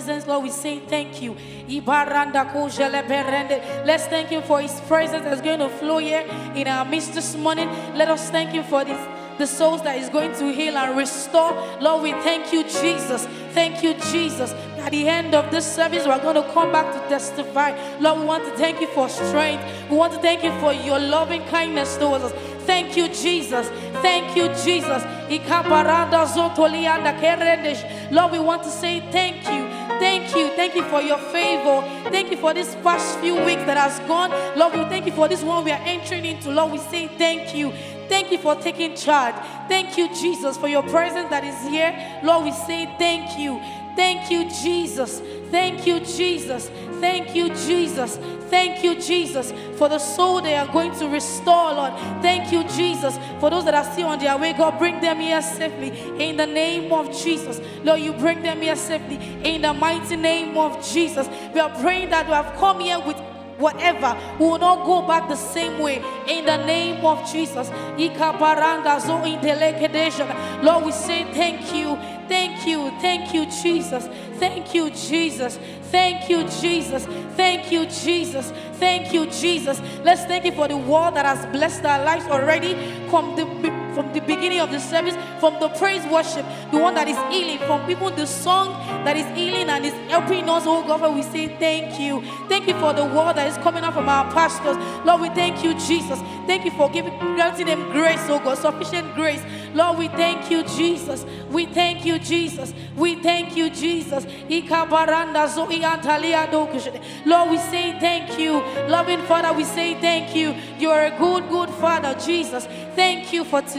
presence, Lord, we say thank you. Let's thank him for his presence that's going to flow here in our midst this morning. Let us thank him for this, the souls that is going to heal and restore. Lord, we thank you, Jesus. Thank you, Jesus. At the end of this service, we're going to come back to testify. Lord, we want to thank you for strength. We want to thank you for your loving kindness towards us. Thank you, Jesus. Thank you, Jesus. Lord, we want to say thank you. Thank you. Thank you for your favor. Thank you for this past few weeks that has gone. Lord, we thank you for this one we are entering into. Lord, we say thank you. Thank you for taking charge. Thank you, Jesus, for your presence that is here. Lord, we say thank you. Thank you, Jesus. Thank you, Jesus. Thank you, Jesus. Thank you, Jesus, for the soul they are going to restore, Lord. Thank you, Jesus, for those that are still on their way. God, bring them here safely in the name of Jesus. Lord, you bring them here safely in the mighty name of Jesus. We are praying that we have come here with whatever, we will not go back the same way in the name of Jesus. Lord, we say thank you. Thank you. Thank you, Jesus. Thank you, Jesus. Thank you, Jesus. Thank you, Jesus. Thank you, Jesus. Let's thank you for the word that has blessed our lives already from the beginning of the service, from the praise worship, the one that is healing, from people, the song that is healing and is helping us. Oh God, we say thank you. Thank you for the word that is coming out from our pastors. Lord, we thank you, Jesus. Thank you for granting them grace, oh God, sufficient grace. Lord, we thank you, Jesus. We thank you, Jesus. We thank you, Jesus. Lord, we say thank you. Loving Father, we say thank you. You are a good, good Father, Jesus. Thank you for today.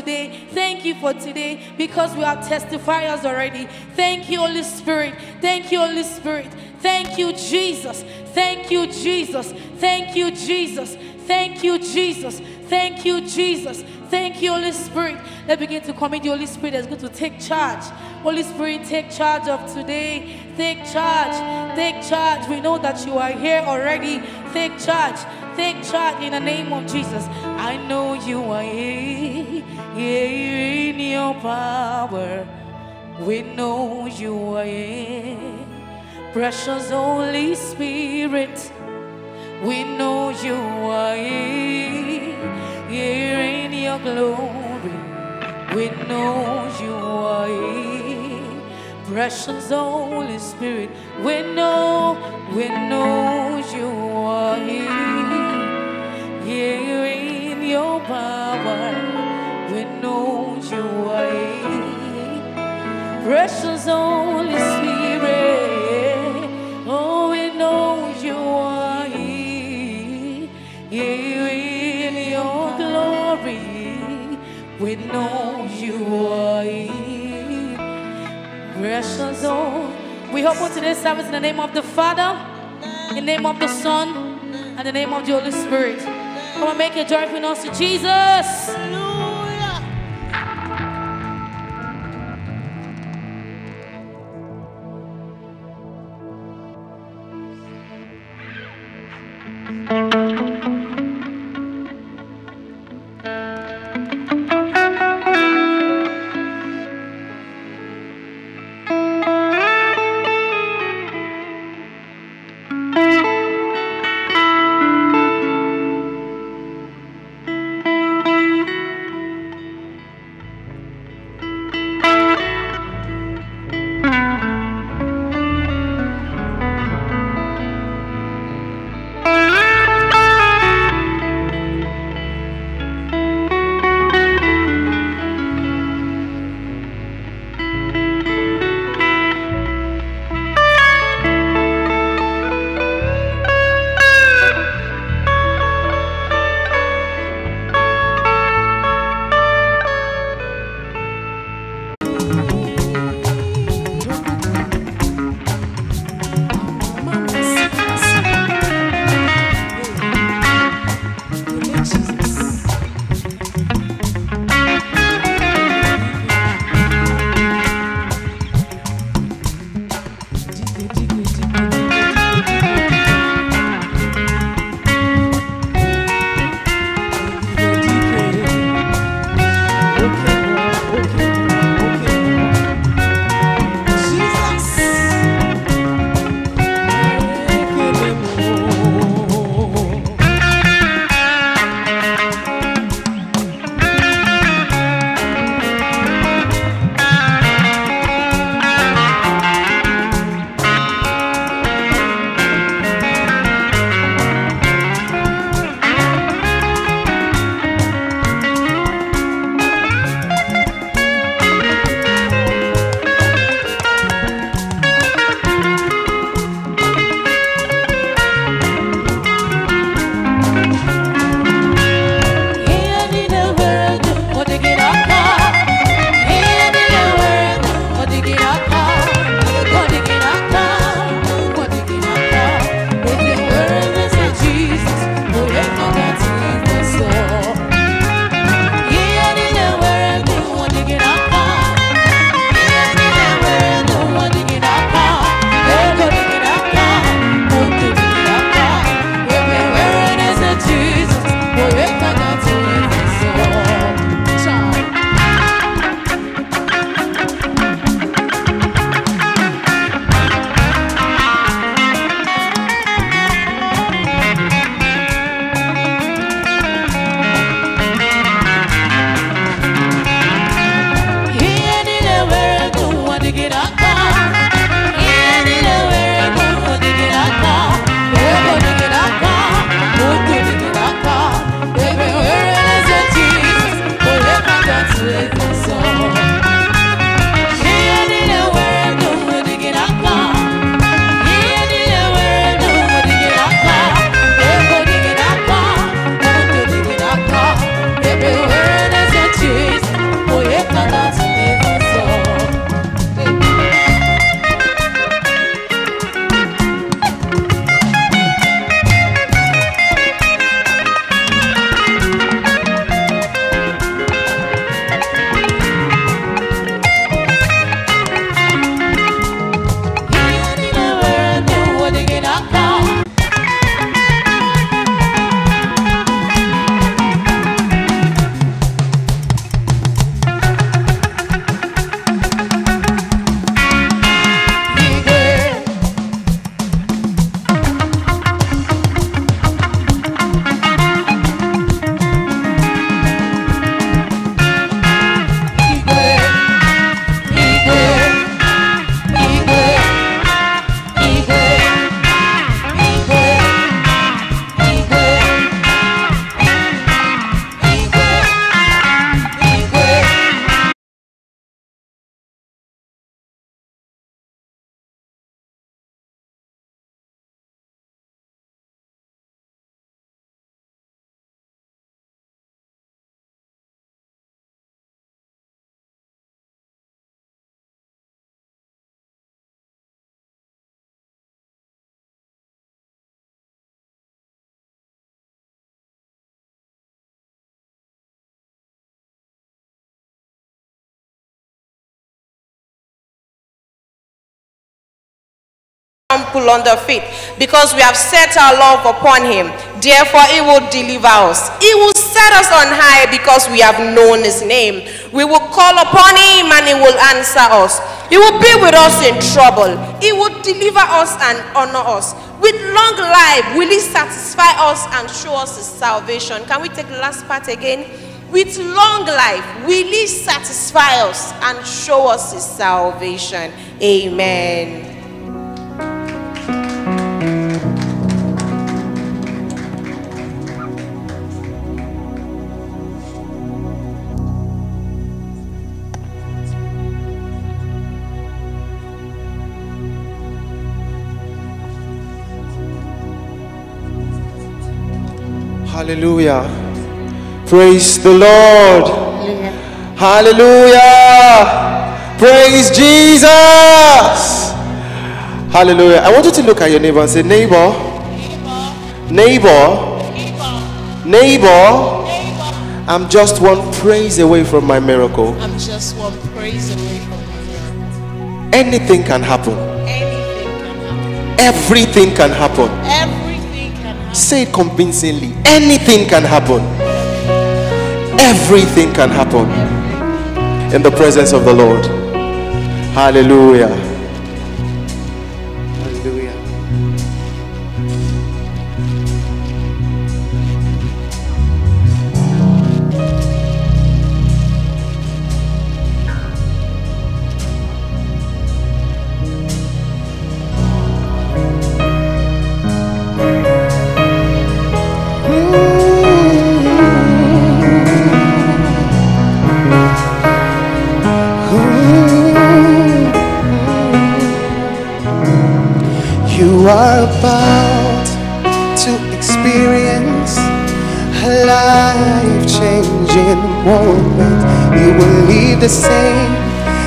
Thank you for today, because we have testifiers already. Thank you, Holy Spirit. Thank you, Holy Spirit. Thank you, Jesus. Thank you, Jesus. Thank you, Jesus. Thank you, Jesus. Thank you, Jesus. Thank you, Holy Spirit. Let's begin to commit the Holy Spirit that's going to take charge. Holy Spirit, take charge of today. Take charge. Take charge. We know that you are here already. Take charge. Take charge in the name of Jesus. I know you are here, in your power. We know you are here. Precious Holy Spirit, we know you are here, in your glory. We know you are here. Precious Holy Spirit, we know you are here, in your power. We know you are here. Precious Holy Spirit, oh, we know you are here, in your glory. We know you are here. Precious Lord. We open today's service in the name of the Father, in the name of the Son, and in the name of the Holy Spirit. Come and make a joyful noise to Jesus. Hallelujah. trample on their feet, because we have set our love upon him. Therefore, he will deliver us. He will set us on high because we have known his name. We will call upon him and he will answer us. He will be with us in trouble. He will deliver us and honor us. With long life will he satisfy us and show us his salvation. Can we take the last part again? With long life will he satisfy us and show us his salvation. Amen. Hallelujah. Praise the Lord. Hallelujah. Hallelujah. Praise Jesus. Hallelujah. I want you to look at your neighbor and say, neighbor, neighbor, neighbor, I'm just one praise away from my miracle. I'm just one praise away from my miracle. Anything can happen. Anything can happen. Everything can happen. Say it convincingly. Anything can happen. Everything can happen in the presence of the Lord. Hallelujah.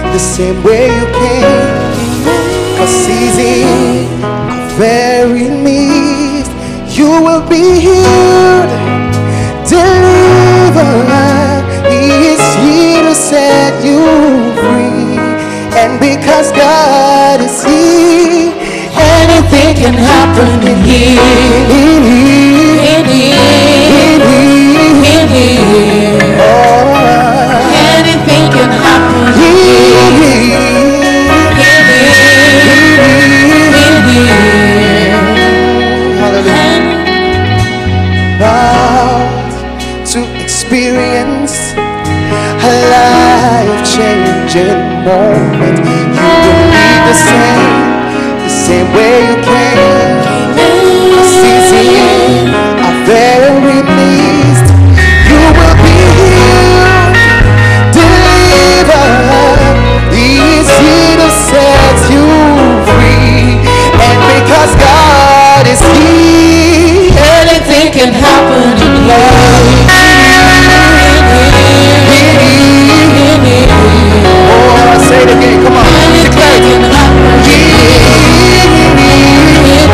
The same way you came, 'cause he's in our very midst. You will be healed, delivered. He is here to set you free, and because God is here, anything can happen in here. Anything can happen here. Hallelujah. About to experience a life-changing moment. You believe the same way you came. It's in our very midst. You will be healed, delivered. He that sets you free, and because God is here, anything can happen in love. Oh, say it again, come on, declare it.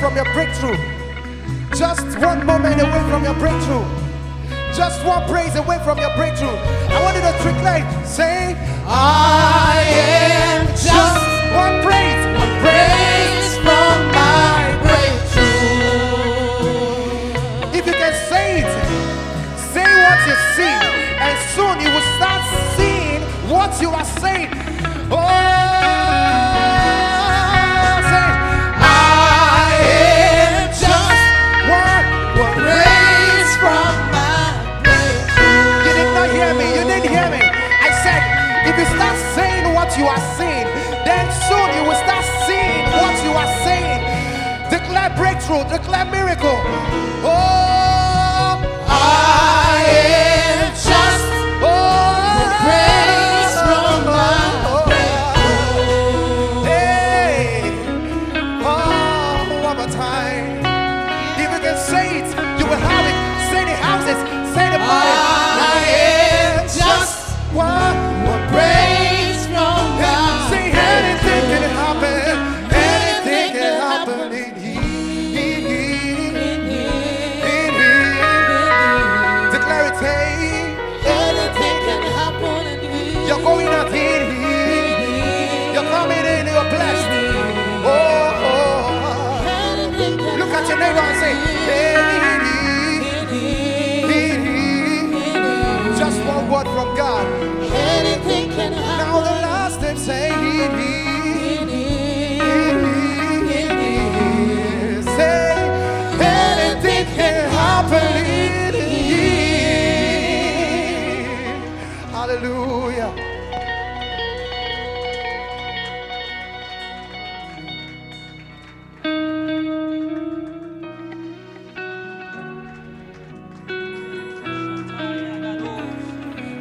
from your breakthrough. Just one moment away from your breakthrough. Just one praise away from your breakthrough. I want you to declare, say, I am just one praise from my breakthrough. If you can say it, say what you see, and soon you will start seeing what you are saying. Oh. If you start saying what you are saying, then soon you will start seeing what you are saying. Declare breakthrough, declare miracle. Oh, I am just the praise from my breakthrough. Hey, oh, one more time. If you can say it, you will have it. Say the houses, say the money. I am just one. Praise from God. Say anything can happen. Anything can happen in Him. In Him. Declare it. Anything can happen in Him. You're going out in Him. You're coming in. You're blessed. Oh, oh. Look at your neighbor and say, in Him. Just one word from God. Now the last time say in me. Say anything can happen in me. Hallelujah.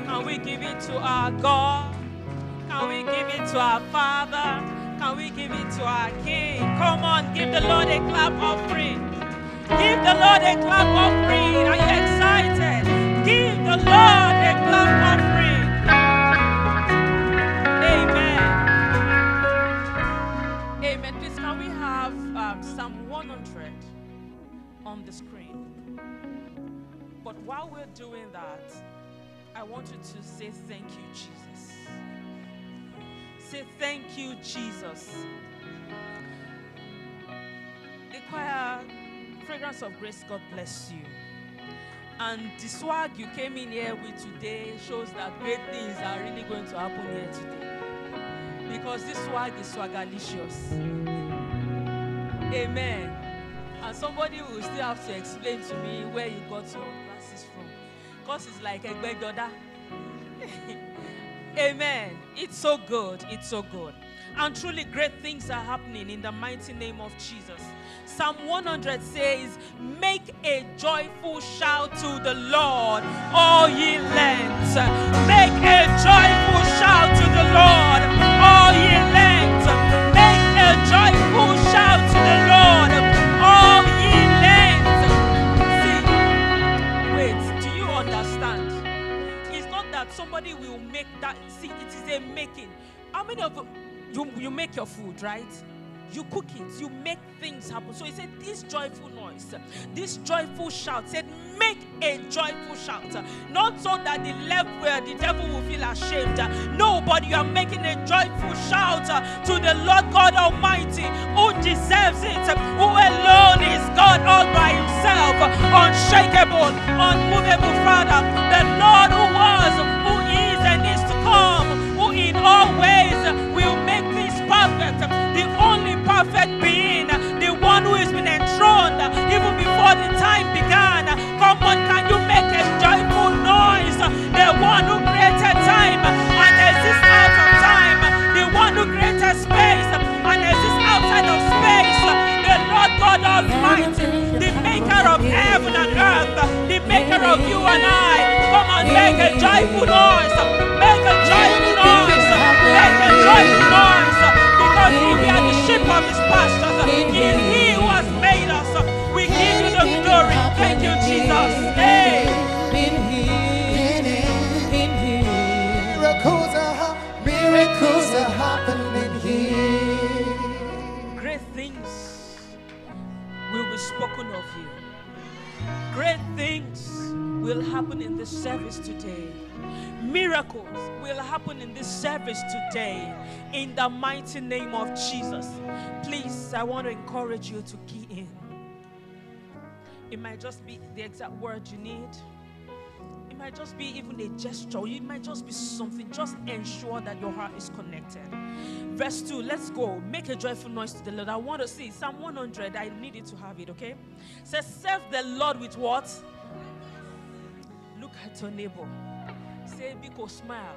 Can we give it to our God? Can we give it to our Father? Can we give it to our King? Come on, give the Lord a clap offering. Give the Lord a clap offering. Are you excited? Give the Lord a clap offering. Amen. Amen. Please, can we have Psalm 100 on the screen? But while we're doing that, I want you to say thank you, Jesus. Say thank you, Jesus. The choir, Fragrance of Grace, God bless you. And the swag you came in here with today shows that great things are really going to happen here today. Because this swag is swagalicious. Amen. And somebody will still have to explain to me where you got your glasses from. Because it's like a big order. Amen. It's so good. It's so good. And truly great things are happening in the mighty name of Jesus. Psalm 100 says, make a joyful shout to the Lord, all ye lands. Make a joyful shout to the Lord, all ye lands. Make a joyful shout to the Lord, all ye lands. See, wait, do you understand? That somebody will make that, see, it is a making. How many of you make your food, right? You cook it, you make things happen. So he said, this joyful noise, this joyful shout, said, make a joyful shout. Not so that the left where the devil will feel ashamed. No, but you are making a joyful shout to the Lord God Almighty, who deserves it, who alone is God all by himself, unshakable, unmovable Father, the Lord who was, who is, and is to come, who in all ways will make things perfect. The only perfect being, the one who has been enthroned even before the time began. Come on, can you make a joyful noise? The one who created time and exists out of time, the one who created space and exists outside of space, the Lord God Almighty, the maker of heaven and earth, the maker of you and I. Come on, make a joyful noise, make a joyful noise, make a joyful noise. Because we are the sheep of his pastures. It is he who has made us. We give you the glory. Thank you, Jesus. Hey. Miracles are happening here. Great things happen in this service today. Miracles will happen in this service today, in the mighty name of Jesus. Please, I want to encourage you to key in. It might just be the exact word you need. It might just be even a gesture. It might just be something. Just ensure that your heart is connected. Verse 2, let's go. Make a joyful noise to the Lord. I want to see Psalm 100. I needed to have it, okay? It says, serve the Lord with what? Look at your neighbor. Say, because smile.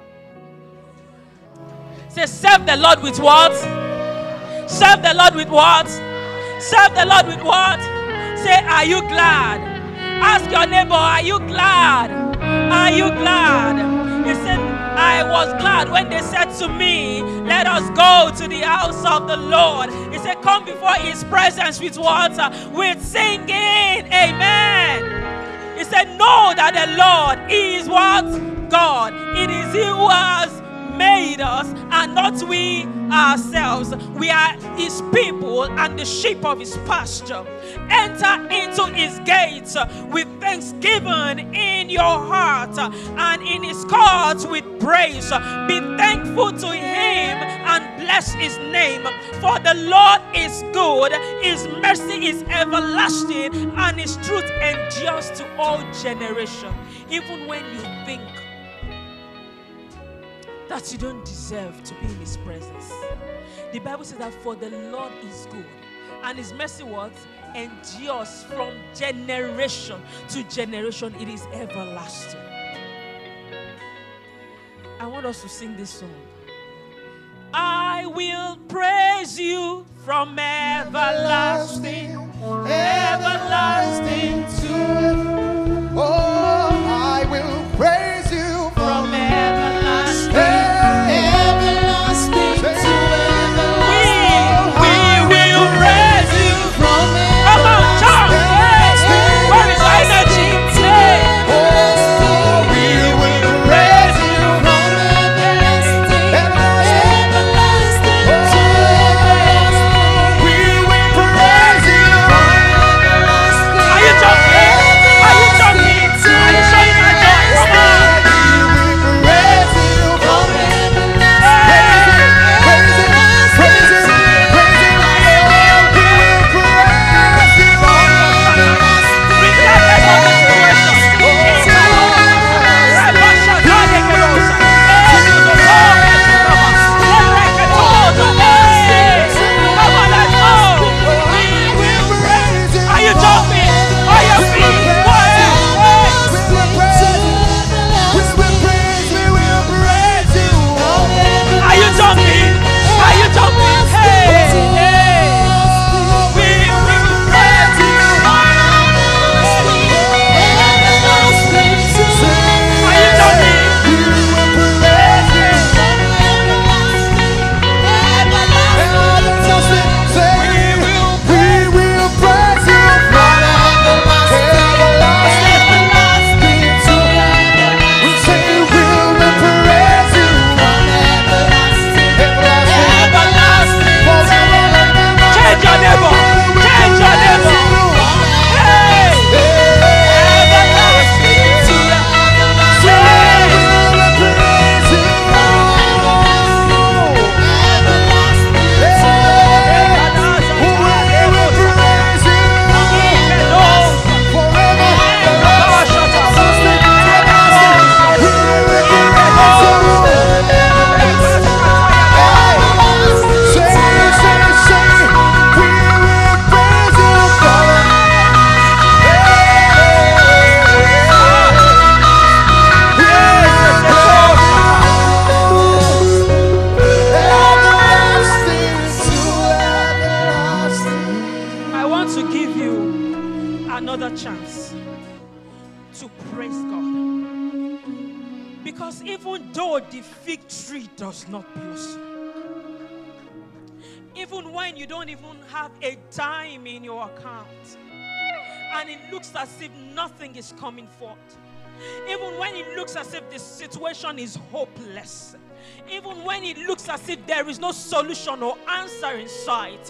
Say, serve the Lord with what? Serve the Lord with what? Serve the Lord with what? Say, are you glad? Ask your neighbor, are you glad? Are you glad? He said, I was glad when they said to me, let us go to the house of the Lord. He said, come before his presence with water, with singing. Amen. He said, know that the Lord is what? God. It is he who has made us and not we ourselves. We are his people and the sheep of his pasture. Enter into his gates with thanksgiving in your heart and in his courts with praise. Be thankful to him and bless his name. For the Lord is good, his mercy is everlasting, and his truth endures to all generations. Even when you think that you don't deserve to be in his presence. The Bible says that for the Lord is good, and his mercy what? Endures from generation to generation. It is everlasting. I want us to sing this song. I will praise you from everlasting, everlasting to oh, I will praise you from everlasting, everlasting to everlasting. We will praise you from everlasting. Where is your energy? Oh, we will praise you from everlasting, everlasting to everlasting. We will praise you from everlasting. Are you talking? Are you talking? Are you showing your joy? As if nothing is coming forth, even when it looks as if the situation is hopeless, Even when it looks as if there is no solution or answer in sight,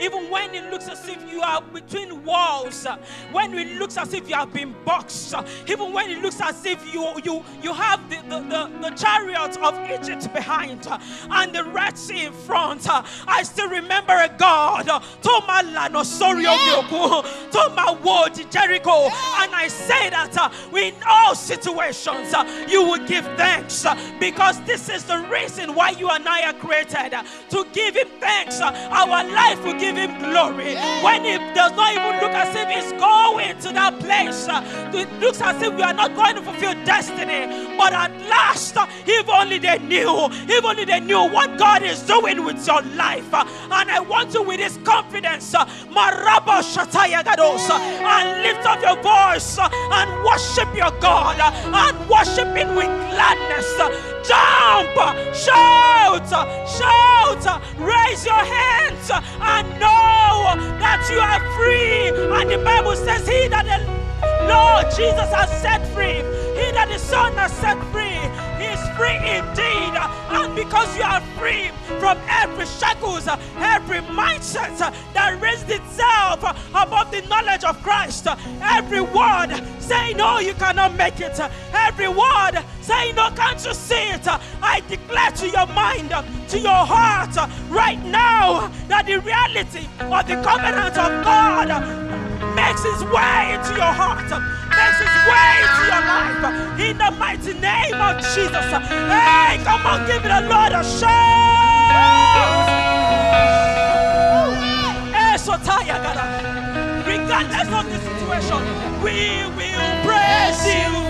even when it looks as if you are between walls, when it looks as if you have been boxed, even when it looks as if you have the chariot of Egypt behind and the Red Sea in front, I still remember a God Jericho, and I say that in all situations you will give thanks, because this is the reason why you and I are created, to give him thanks. Our life will give him glory. When it does not even look as if it's going to that place, it looks as if we are not going to fulfill destiny, but at last, if only they knew, if only they knew what God is doing with your life. And I want you, with this confidence, and lift up your voice and worship your God, and worship him with gladness. Jump, shout, shout, raise your hands and know that you are free. And the Bible says, he that the Lord Jesus has set free, he that the Son has set free, he is free indeed. And because you are free from every shackles, every mindset that raised itself above the knowledge of Christ, every word saying, no, you cannot make it, every word saying, no, can't you see it? I declare to your mind, to your heart, right now, that the reality of the covenant of God makes its way into your heart, makes its way into your life, in the mighty name of Jesus. Hey, come on, give the Lord a shout. Regardless of the situation, we will praise you.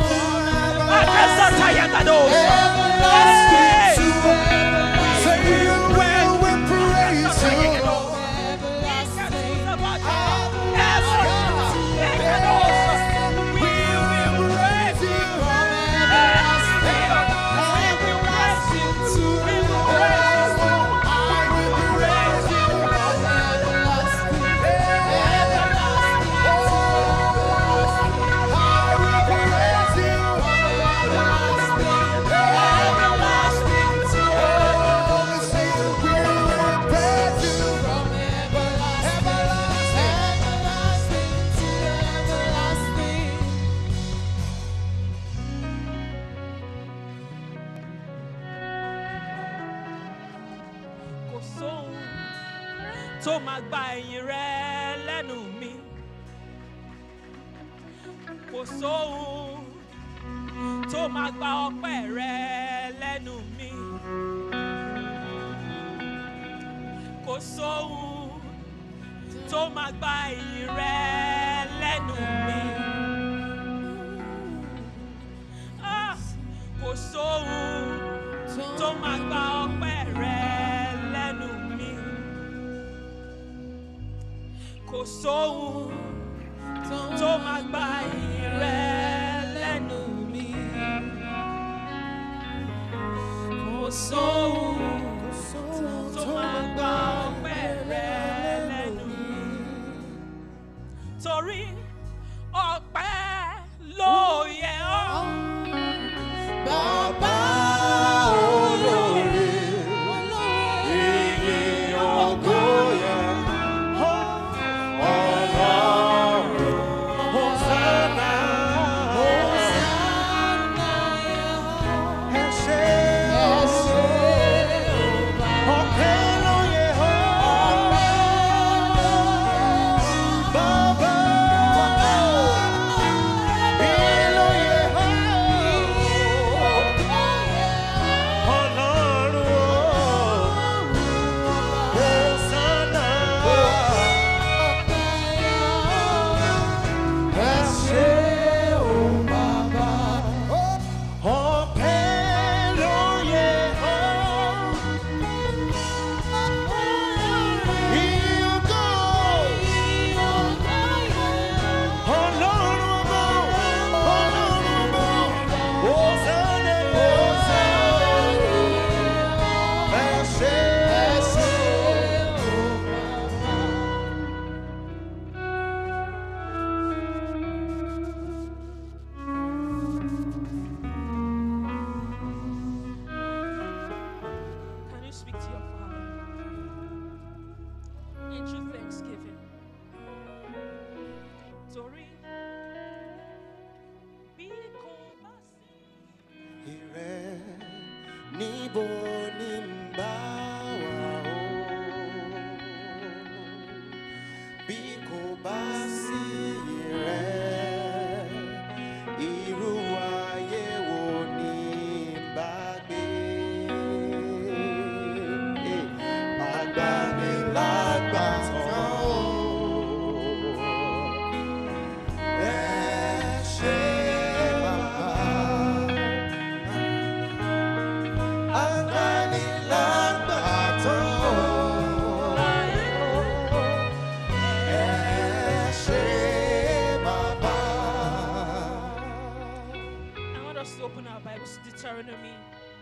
Deuteronomy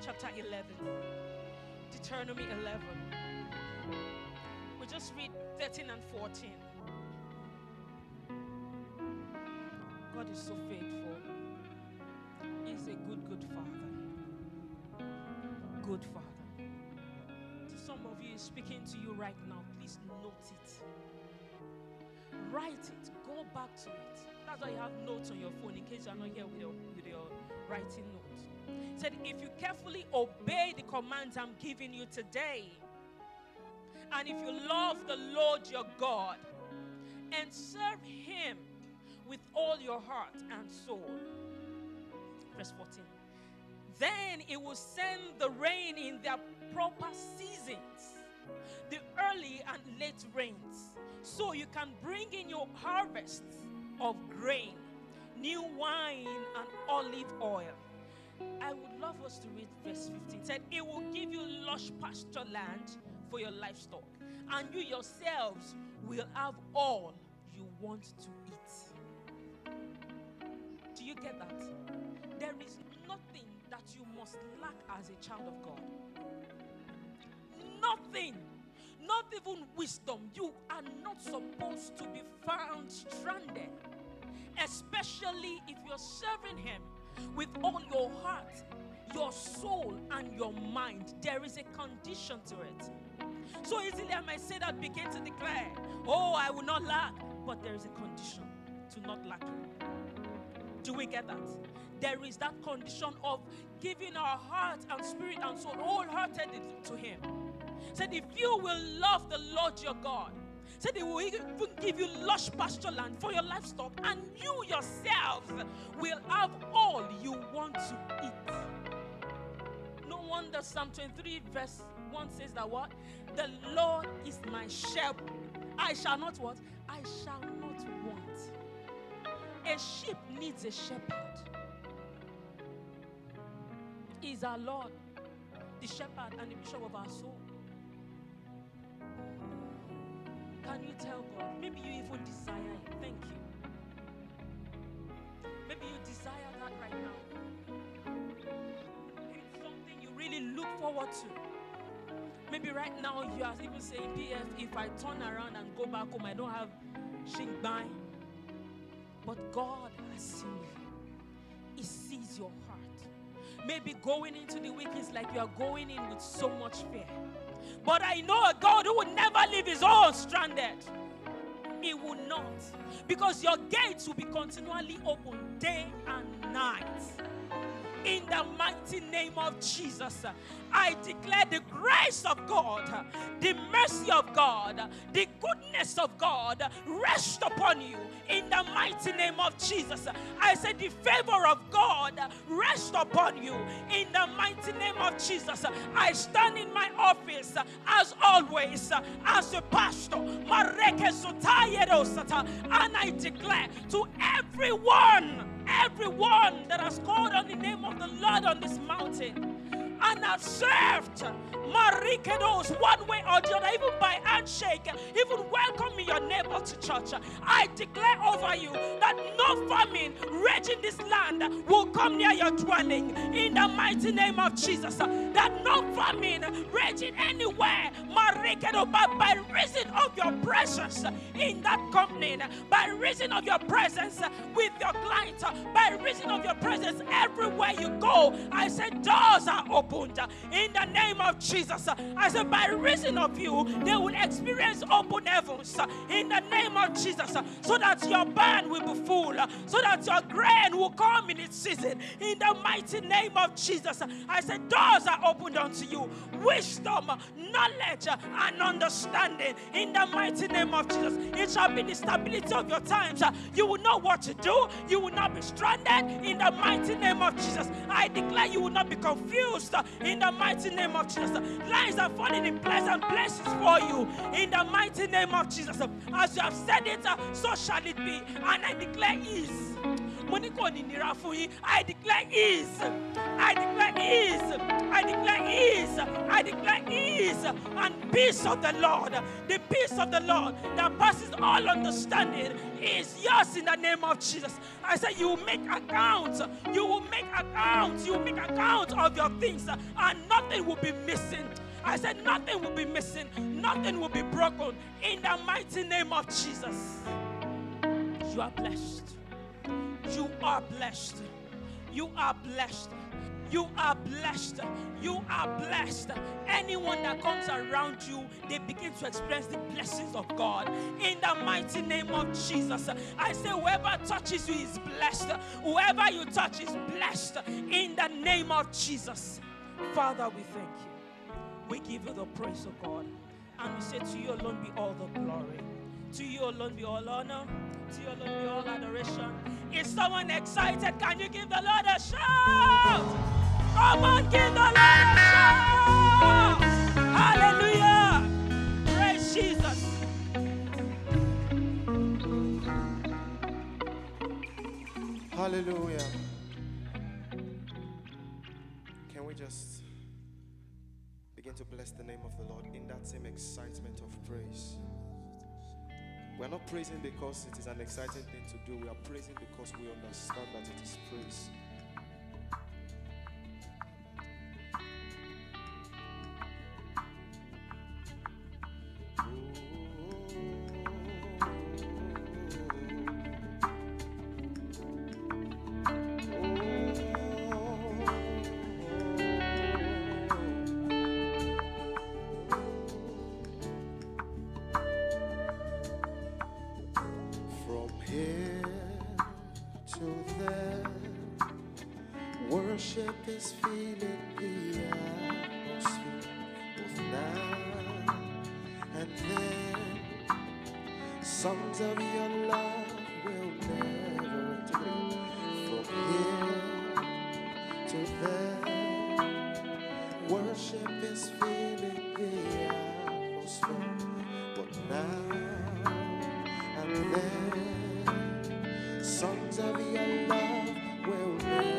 chapter 11. Deuteronomy 11. We just read 13 and 14. God is so faithful. He's a good, good Father. Good Father. To some of you, speaking to you right now, please note it. Write it. Go back to it. That's why you have notes on your phone in case you are not here with your writing notes. He said, if you carefully obey the commands I'm giving you today, and if you love the Lord your God and serve him with all your heart and soul. Verse 14. Then he will send the rain in their proper seasons, the early and late rains, so you can bring in your harvests of grain, new wine, and olive oil. I would love us to read verse 15. It said, it will give you lush pasture land for your livestock, and you yourselves will have all you want to eat. Do you get that? There is nothing that you must lack as a child of God. Nothing. Not even wisdom. You are not supposed to be found stranded, especially if you're serving him with all your heart, your soul, and your mind. There is a condition to it. So easily I might say that, begin to declare, oh, I will not lack. But there is a condition to not lacking. Do we get that? There is that condition of giving our heart and spirit and soul wholeheartedly to him. Said, if you will love the Lord your God, said he will even give you lush pasture land for your livestock, and you yourselves will have all you want to eat. No wonder Psalm 23 verse 1 says that what? The Lord is my shepherd. I shall not what? I shall not want. A sheep needs a shepherd. He is our Lord, the shepherd and the bishop of our soul. Can you tell God? Maybe you even desire it. Thank you. Maybe you desire that right now. Maybe it's something you really look forward to. Maybe right now you are even saying, PF, if I turn around and go back home, I don't have shingbai. But God has seen you. He sees your heart. Maybe going into the week is like you are going in with so much fear. But I know a God who will never leave his own stranded. He will not. Because your gates will be continually open day and night. In the mighty name of Jesus, I declare the grace of God, the mercy of God, the goodness of God rest upon you. In the mighty name of Jesus, I say the favor of God rest upon you. In the mighty name of Jesus, I stand in my office as always as a pastor, and I declare to everyone that has called on the name of the Lord on this mountain and have served Marikedos one way or the other, even by handshake, even welcoming your neighbor to church, I declare over you that no famine raging this land will come near your dwelling. In the mighty name of Jesus, that no famine raging anywhere, Marikedo, but by reason of your presence in that company, by reason of your presence with your client, by reason of your presence everywhere you go, I say doors are open. In the name of Jesus, I said, by reason of you, they will experience open heavens. in the name of Jesus, so that your barn will be full, so that your grain will come in its season, in the mighty name of Jesus. I say doors are opened unto you, wisdom, knowledge, and understanding, in the mighty name of Jesus. It shall be the stability of your times. You will know what to do. You will not be stranded, in the mighty name of Jesus. I declare you will not be confused, in the mighty name of Jesus. Lines are falling in pleasant places for you, in the mighty name of Jesus. As you have said it, so shall it be. And I declare ease. I declare ease. I declare ease. I declare ease. I declare ease and peace of the Lord. The peace of the Lord that passes all understanding is yours in the name of Jesus. I say you will make account. You will make account. You will make account of your things, and nothing will be missing. I said nothing will be missing. Nothing will be broken. In the mighty name of Jesus. You are blessed. You are blessed. You are blessed. You are blessed. You are blessed. Anyone that comes around you, they begin to experience the blessings of God. In the mighty name of Jesus, I say whoever touches you is blessed. Whoever you touch is blessed. In the name of Jesus. Father, we thank you. We give you the praise of God. And we say to you alone be all the glory. To you alone be all honor. To you alone be all adoration. Is someone excited? Can you give the Lord a shout? Come on, give the Lord a shout. Hallelujah. Praise Jesus. Hallelujah. Can we just begin to bless the name of the Lord in that same excitement of praise? We are not praising because it is an exciting thing to do. We are praising because we understand that it is praise. Is feeling the atmosphere both now and then. Songs of your love will never end. From here to there, worship is feeling the atmosphere both now and then. Songs of your love will never end.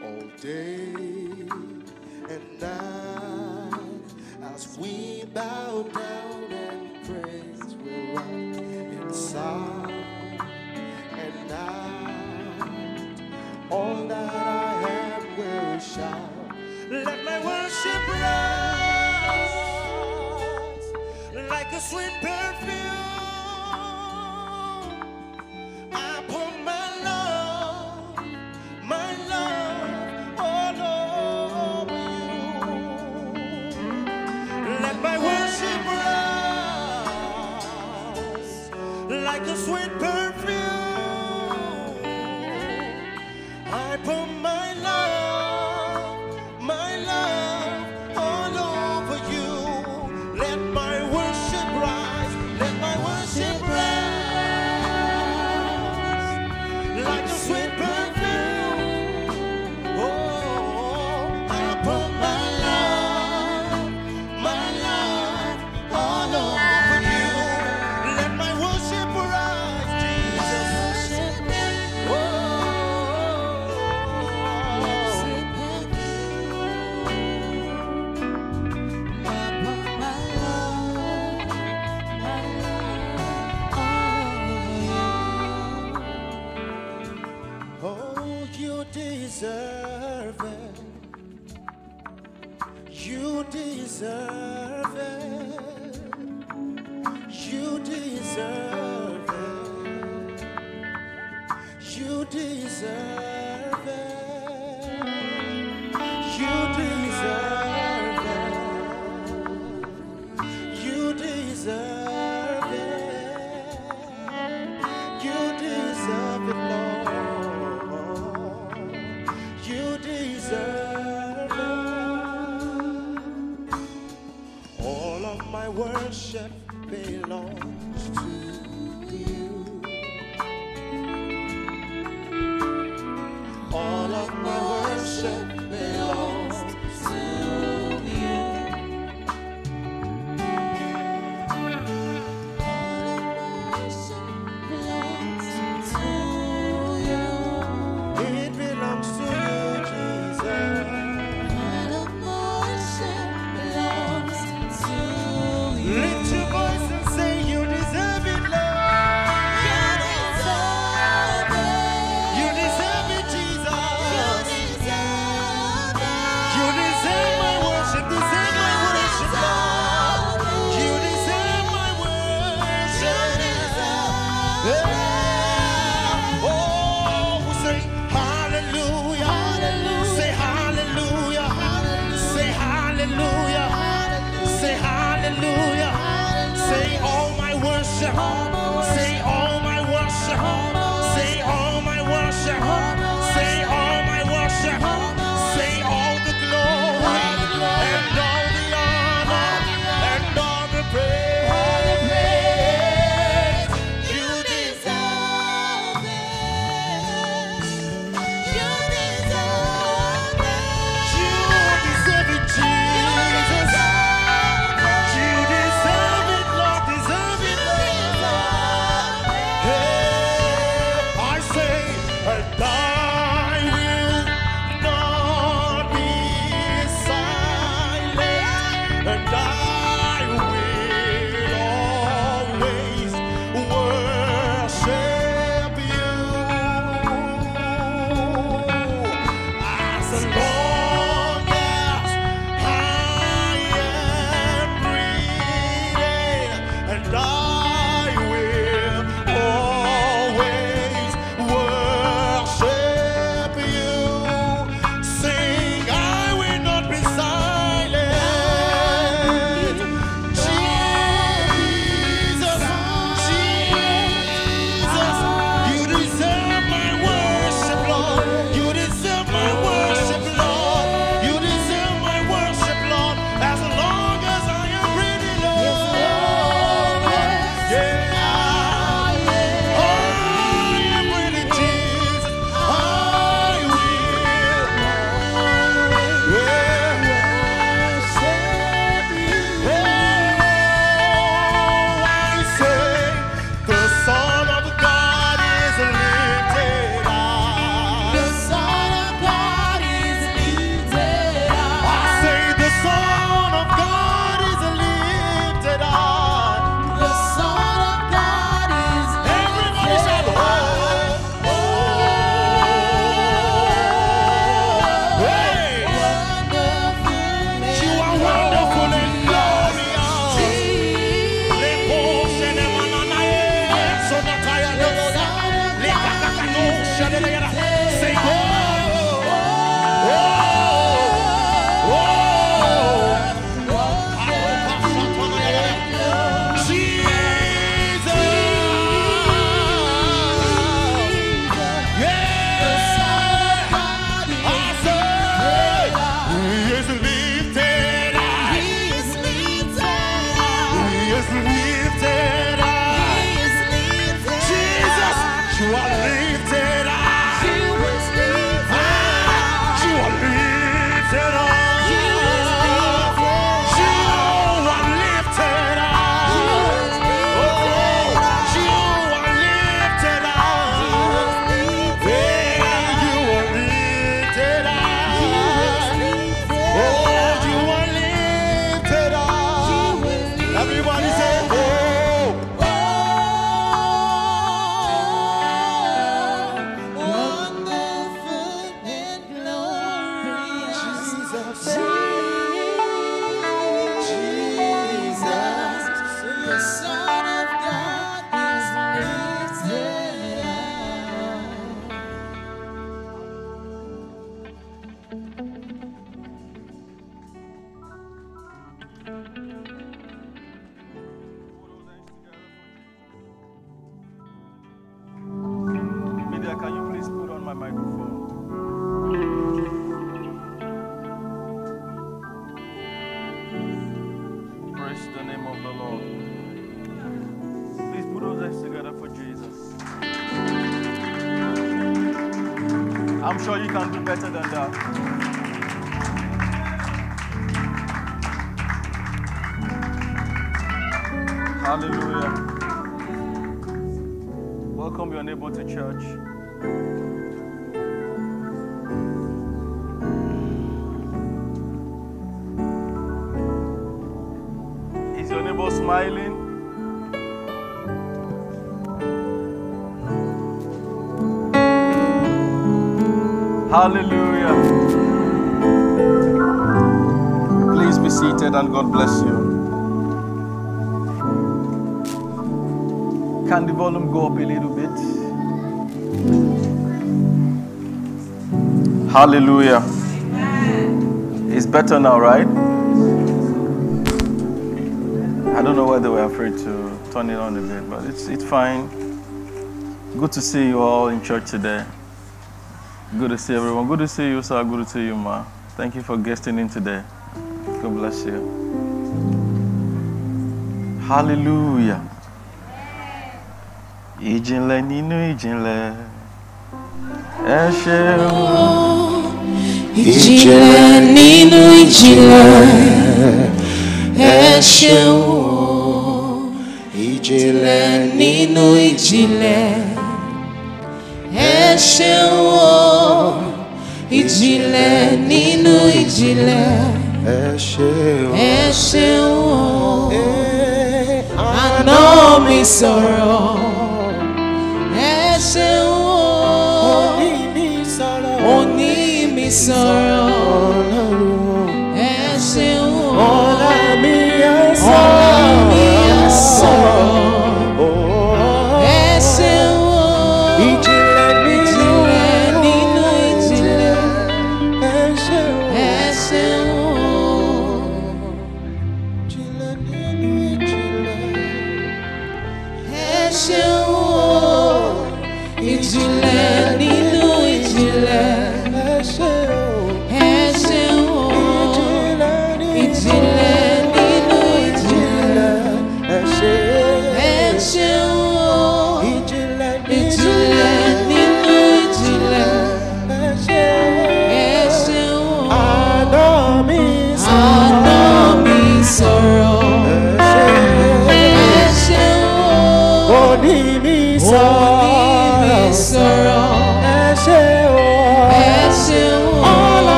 All day and night, as we bow down and praise, we'll rise inside and out. All that I have will shout. Let my worship rise like a sweet perfume. Like a sweet perfume, I pour my love all over you. Let my worship rise, let my worship rise, like a sweet perfume. Oh, I pour my love all over you. Let my worship rise. all my worship belongs to you. All of my worship belongs to you. All of my worship belongs to you. It belongs to you, Jesus. All of my worship belongs to you. Lift your voice and say, you deserve it, Lord. You deserve it. You deserve it, Jesus. You deserve my worship, deserve my worship, Lord. You deserve my worship. Oh, say hallelujah, say hallelujah, say hallelujah, say hallelujah, say all my worship, say all my worship, say all my worship, say all my worship, say all the glory and all the honor and all the praise. You deserve it. You deserve it. You deserve it, Jesus. You deserve it, Lord, deserve it, Lord. Hey, I say, and I will not be silent, and I will always worship you. As long as I am breathing, and I will always worship you. Sing, I will not be silent. Jesus, Jesus, you deserve my worship, Lord. You deserve my worship, Lord. You deserve my worship, Lord. As long as I am breathing, Lord. Yeah. I am breathing, Jesus. I will. I say, the Son of God is lifted up. The Son of God is lifted up. I say, the Son of God is lifted up. The Son of God is Everybody shout, oh, oh, hey. You are wonderful and glorious. Say, oh, oh, oh, Jesus. Yeah, I say, he is lifted high. He is lifted high. Jesus, you are lifted high. You are lifted high. You are lifted high. Oh, you are lifted high. Yeah, you are lifted high. Oh, you are lifted high. Everybody say, oh. Let's give it up for Jesus. I'm sure you can do better than that. Hallelujah. Welcome your neighbor to church. Smiling. Hallelujah. Please be seated and God bless you. Can the volume go up a little bit? Hallelujah. Amen. It's better now, right? I don't know why they were afraid to turn it on a bit, but it's fine. Good to see you all in church today. Good to see everyone. Good to see you, sir. Good to see you, ma. Thank you for guesting in today. God bless you. Hallelujah. Ìjìnlẹ̀ nínú ìjìnlẹ̀. Ẹ ṣeun. Ìjìnlẹ̀ nínú ìjìnlẹ̀. Ẹ ṣeun. Ìjìnlẹ̀ nínú ìjìnlẹ̀, ẹ ṣeun o. Ìjìnlẹ̀ nínú ìjìnlẹ̀, ẹ ṣeun o. Àná mi sọ̀rọ̀, ẹ ṣeun o. Òní mi sọ̀rọ̀, ẹ ṣeun o. Ọ̀la mi á sọ̀rọ̀.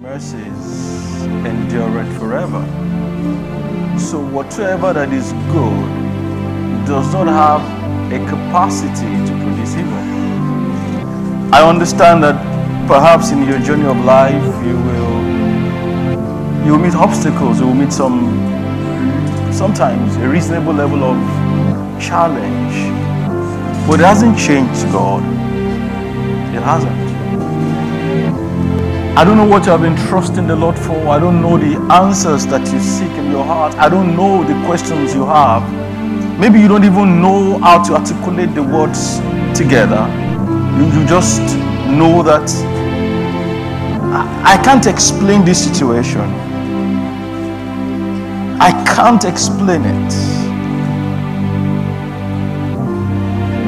Mercies endureth forever. So whatsoever that is good does not have a capacity to produce evil. I understand that perhaps in your journey of life you will meet obstacles, you will meet sometimes a reasonable level of challenge. But it hasn't changed God. It hasn't. I don't know what you have been trusting the Lord for. I don't know the answers that you seek in your heart. I don't know the questions you have. Maybe you don't even know how to articulate the words together. You just know that I can't explain this situation. I can't explain it.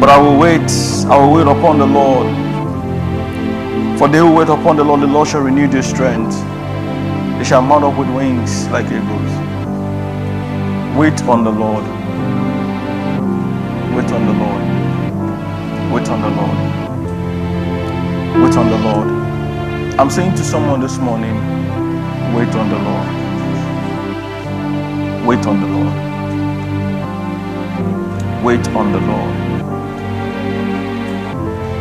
But I will wait upon the Lord. For they who wait upon the Lord shall renew their strength. They shall mount up with wings like eagles. Wait on the Lord. Wait on the Lord. Wait on the Lord. Wait on the Lord. I'm saying to someone this morning, wait on the Lord. Wait on the Lord. Wait on the Lord.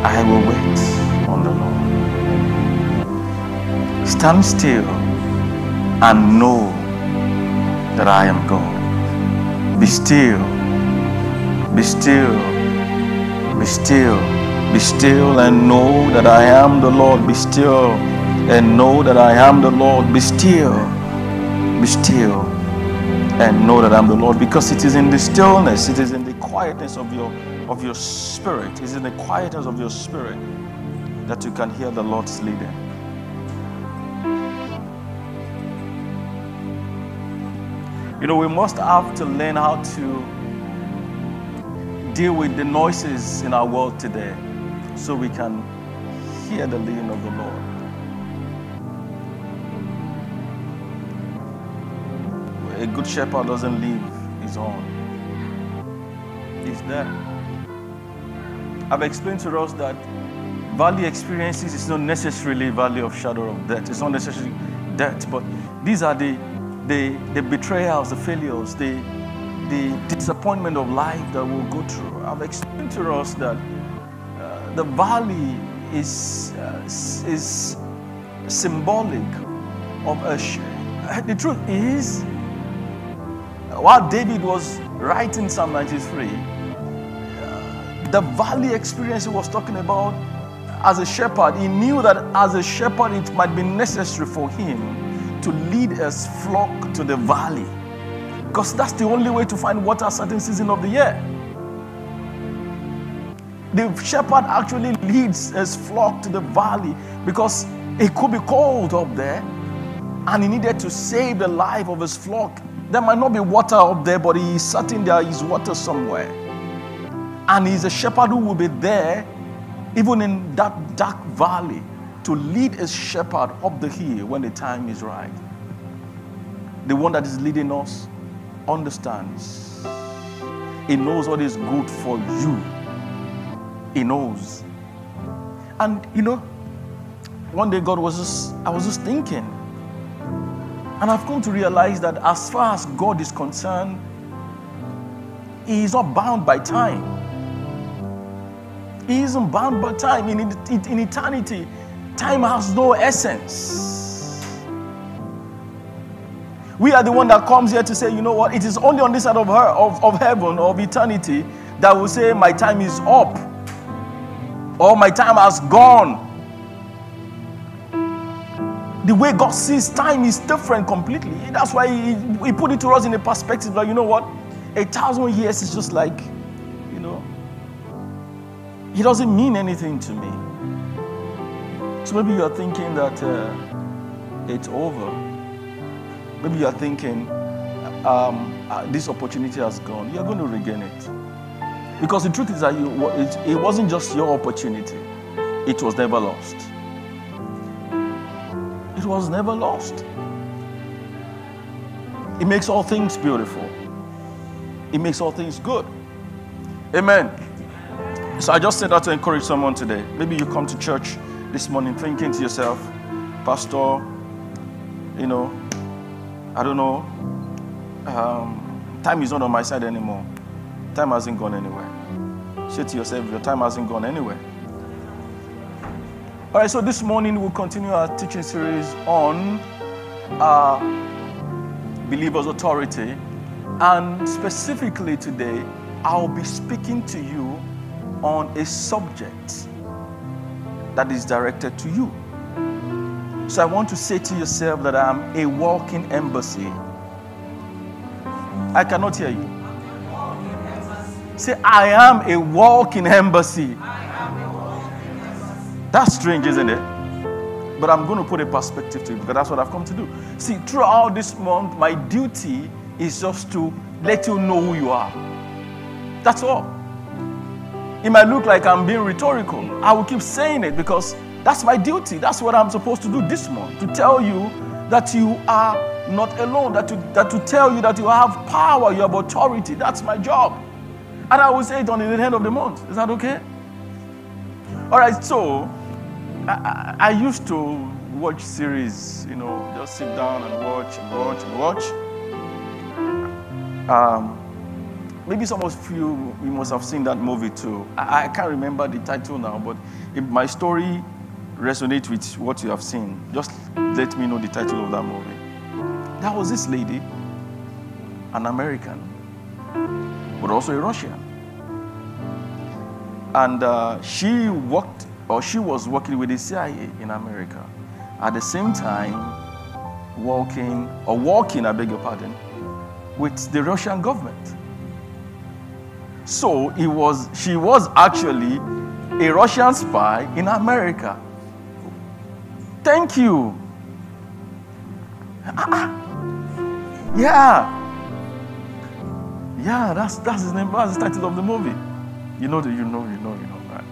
I will wait on the Lord. Stand still and know that I am God. Be still Be still and know that I am the Lord. Be still and know that I am the Lord. Be still and know that I'm the Lord, because it is in the stillness, it is in the quietness of your spirit, it is in the quietness of your spirit that you can hear the Lord's leading. You know, we must have to learn how to deal with the noises in our world today so we can hear the leading of the Lord. A good shepherd doesn't leave his own. He's there. I've explained to us that valley experiences is not necessarily valley of shadow of death. It's not necessarily death, but these are the betrayals, the failures, the disappointment of life that we'll go through. I've explained to us that the valley is symbolic of a shame. The truth is, while David was writing Psalm 93, the valley experience he was talking about as a shepherd, he knew that as a shepherd it might be necessary for him to lead his flock to the valley, because that's the only way to find water at certain season of the year. The shepherd actually leads his flock to the valley because it could be cold up there and he needed to save the life of his flock. There might not be water up there, but he is certain there is water somewhere. And he's a shepherd who will be there, even in that dark valley, to lead his shepherd up the hill when the time is right. The one that is leading us understands. He knows what is good for you. He knows. And you know, one day God was I was just thinking. And I've come to realize that as far as God is concerned, He is not bound by time. He isn't bound by time. In eternity, time has no essence. We are the one that comes here to say, you know what, it is only on this side of heaven, of eternity, that will say my time is up or my time has gone. The way God sees time is different completely. That's why he put it to us in a perspective like, you know what? 1,000 years is just like, you know, it doesn't mean anything to me. So maybe you are thinking that it's over. Maybe you are thinking this opportunity has gone. You're going to regain it. Because the truth is that it wasn't just your opportunity. It was never lost. It was never lost. It makes all things beautiful. It makes all things good. Amen. So I just said that to encourage someone today. Maybe you come to church this morning thinking to yourself, Pastor, you know, I don't know, time is not on my side anymore. Time hasn't gone anywhere. Say to yourself, your time hasn't gone anywhere. All right, so this morning we'll continue our teaching series on believers' authority. And specifically today, I'll be speaking to you on a subject that is directed to you. So I want to say to yourself that I am a walking embassy. I cannot hear you. Say, I am a walking embassy. That's strange, isn't it? But I'm going to put a perspective to it because that's what I've come to do. See, throughout this month, my duty is just to let you know who you are. That's all. It might look like I'm being rhetorical. I will keep saying it because that's my duty. That's what I'm supposed to do this month, to tell you that you are not alone, that to tell you that you have power, you have authority. That's my job. And I will say it on the end of the month. Is that okay? All right, so I used to watch series, you know, just sit down and watch and watch and watch. Maybe some of you must have seen that movie too. I can't remember the title now, but if my story resonates with what you have seen, just let me know the title of that movie. There was this lady, an American, but also a Russian. And she was working with the CIA in America. At the same time, walking with the Russian government. So she was actually a Russian spy in America. Thank you. Yeah, that's his name, that's the title of the movie. You know, right?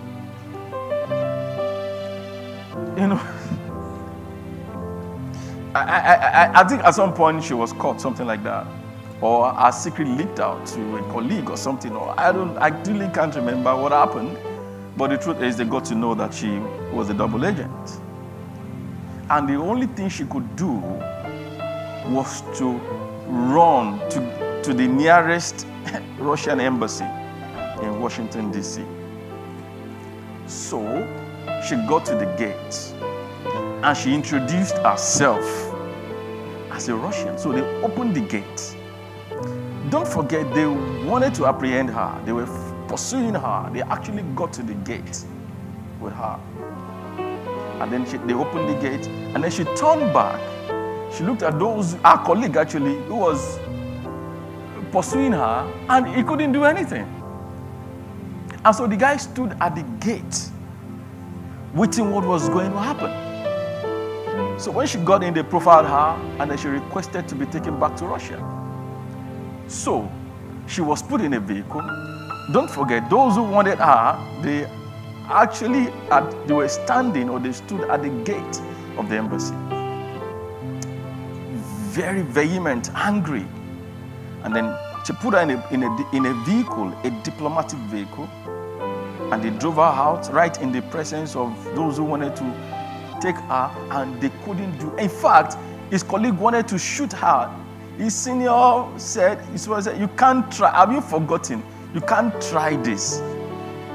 You know. I think at some point she was caught, something like that, or her secret leaked out to a colleague or something. Or I really can't remember what happened. But the truth is, they got to know that she was a double agent, and the only thing she could do was to run to the nearest Russian embassy in Washington D.C. So she got to the gates. And she introduced herself as a Russian. So they opened the gate. Don't forget, they wanted to apprehend her. They were pursuing her. They actually got to the gate with her. And then they opened the gate. And then she turned back. She looked at her colleague actually, who was pursuing her. And he couldn't do anything. And so the guy stood at the gate, waiting what was going to happen. So when she got in, they profiled her, and then she requested to be taken back to Russia. So she was put in a vehicle. Don't forget, those who wanted her, they were standing, or they stood at the gate of the embassy. Very vehement, angry. And then she put her in a vehicle, a diplomatic vehicle, and they drove her out right in the presence of those who wanted to take her, and they couldn't do. In fact, his colleague wanted to shoot her. His senior said, "You can't try. Have you forgotten? You can't try this.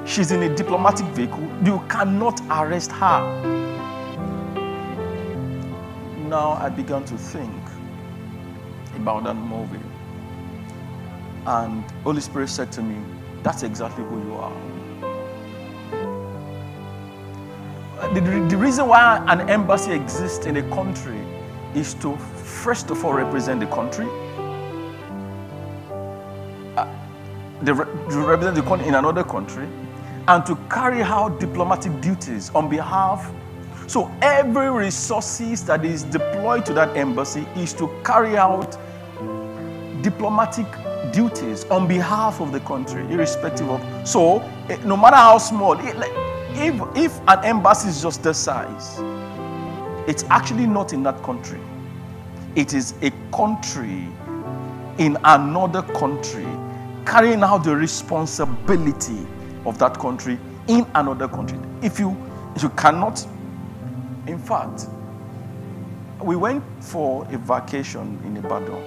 She's in a diplomatic vehicle. You cannot arrest her." Now I began to think about that movie, and Holy Spirit said to me, "That's exactly who you are." The reason why an embassy exists in a country is to, first of all, represent the country. To represent the country in another country, and to carry out diplomatic duties on behalf. So every resources that is deployed to that embassy is to carry out diplomatic duties on behalf of the country, irrespective of. So no matter how small. If an embassy is just this size, it's actually not in that country. It is a country in another country carrying out the responsibility of that country in another country. If you cannot, in fact, we went for a vacation in Ibadan,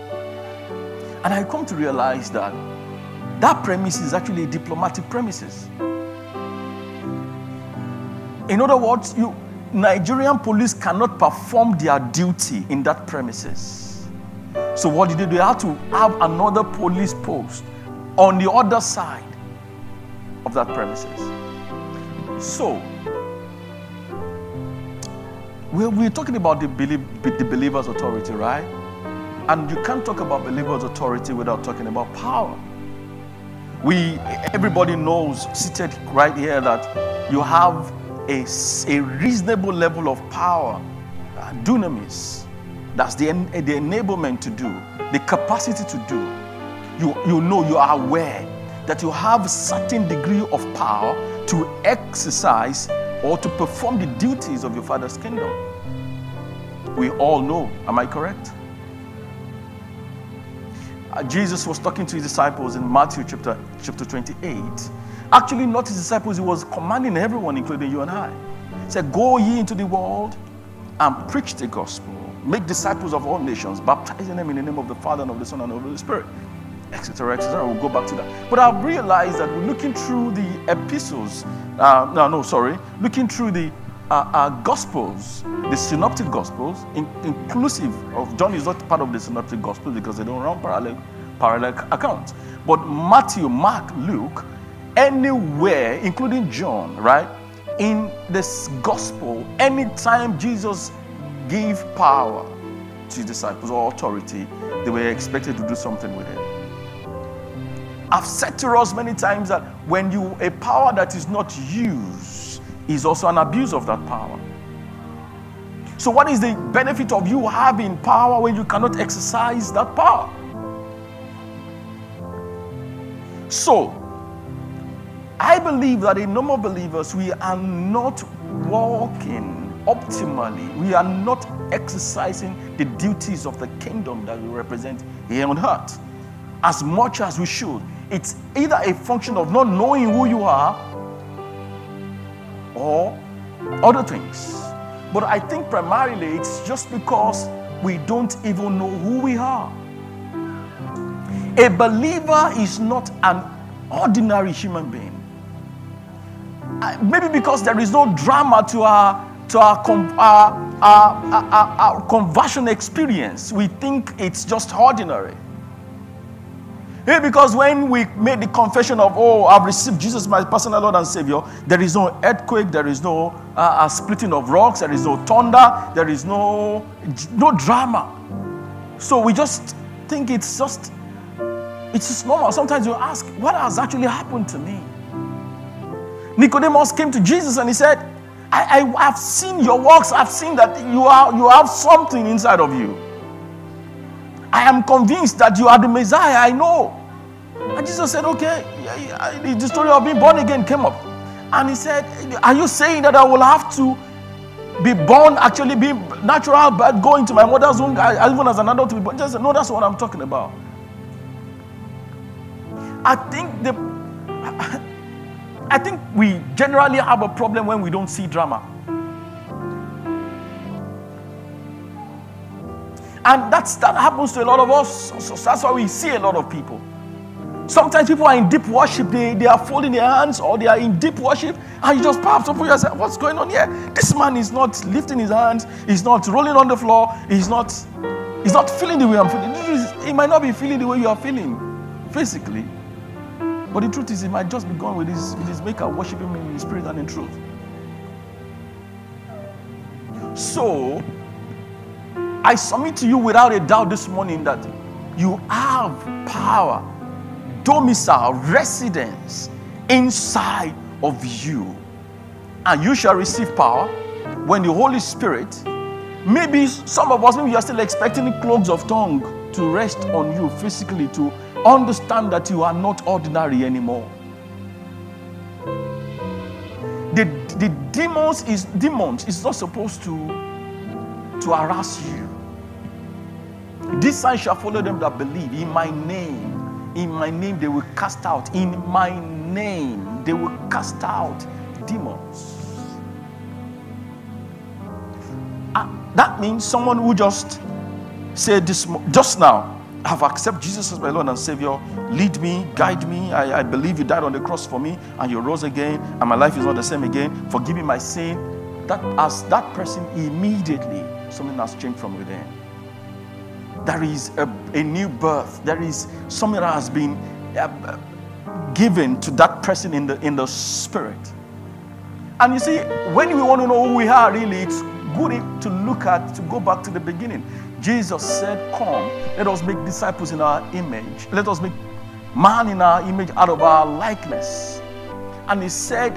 and I come to realize that that premise is actually a diplomatic premises. In other words, Nigerian police cannot perform their duty in that premises. So what did they do? They had to have another police post on the other side of that premises. So, we're talking about the believer's authority, right? And you can't talk about believer's authority without talking about power. Everybody knows, seated right here, that you have a reasonable level of power, dunamis, that's the enablement to do, the capacity to do. You know, you are aware that you have a certain degree of power to exercise or to perform the duties of your Father's kingdom. We all know, am I correct? Jesus was talking to his disciples in Matthew chapter 28. Actually, not his disciples, he was commanding everyone, including you and I. He said, "Go ye into the world and preach the gospel. Make disciples of all nations, baptizing them in the name of the Father and of the Son and of the Holy Spirit," etc., etc. We'll go back to that. But I've realized that we're looking through the epistles, looking through the Gospels, the Synoptic Gospels, inclusive of John is not part of the Synoptic Gospels because they don't run parallel accounts. But Matthew, Mark, Luke, anywhere, including John, right? In this gospel, anytime Jesus gave power to his disciples or authority, they were expected to do something with it. I've said to us many times that when a power that is not used is also an abuse of that power. So what is the benefit of you having power when you cannot exercise that power? So, I believe that a number of believers, we are not walking optimally. We are not exercising the duties of the kingdom that we represent here on earth as much as we should. It's either a function of not knowing who you are or other things. But I think primarily it's just because we don't even know who we are. A believer is not an ordinary human being. Maybe because there is no drama to our conversion experience. We think it's just ordinary. Maybe because when we made the confession of, oh, I've received Jesus, my personal Lord and Savior, there is no earthquake, there is no splitting of rocks, there is no thunder, there is no drama. So we just think it's just normal. Sometimes you ask, what has actually happened to me? Nicodemus came to Jesus and he said, I have seen your works. I've seen that you have something inside of you. I am convinced that you are the Messiah, I know. And Jesus said, okay, the story of being born again came up. And he said, are you saying that I will have to be born, actually be natural, but go into my mother's womb, even as an adult to be born? Just, no, that's what I'm talking about. I think we generally have a problem when we don't see drama. And that happens to a lot of us. So that's why we see a lot of people. Sometimes people are in deep worship. They are folding their hands or they are in deep worship. And you just pops up for yourself. What's going on here? This man is not lifting his hands. He's not rolling on the floor. He's not feeling the way I'm feeling. He might not be feeling the way you are feeling physically, but the truth is he might just be gone with his maker, worshiping him in spirit and in truth. So I submit to you without a doubt this morning that you have power, domicile, residence inside of you, and you shall receive power when the Holy Spirit, maybe some of us, maybe you are still expecting cloaks of tongue to rest on you physically, to understand that you are not ordinary anymore. The demons is not supposed to harass you. This sign shall follow them that believe. In my name they will cast out. In my name they will cast out demons. That means someone who just said this just now, I've accepted Jesus as my Lord and Savior. Lead me, guide me. I believe you died on the cross for me and you rose again and my life is not the same again. Forgive me my sin. That person, immediately something has changed from within. There is a new birth. There is something that has been given to that person in the spirit. And you see, when we want to know who we are really, it's good to go back to the beginning. Jesus said, come, let us make disciples in our image. Let us make man in our image, out of our likeness. And he said,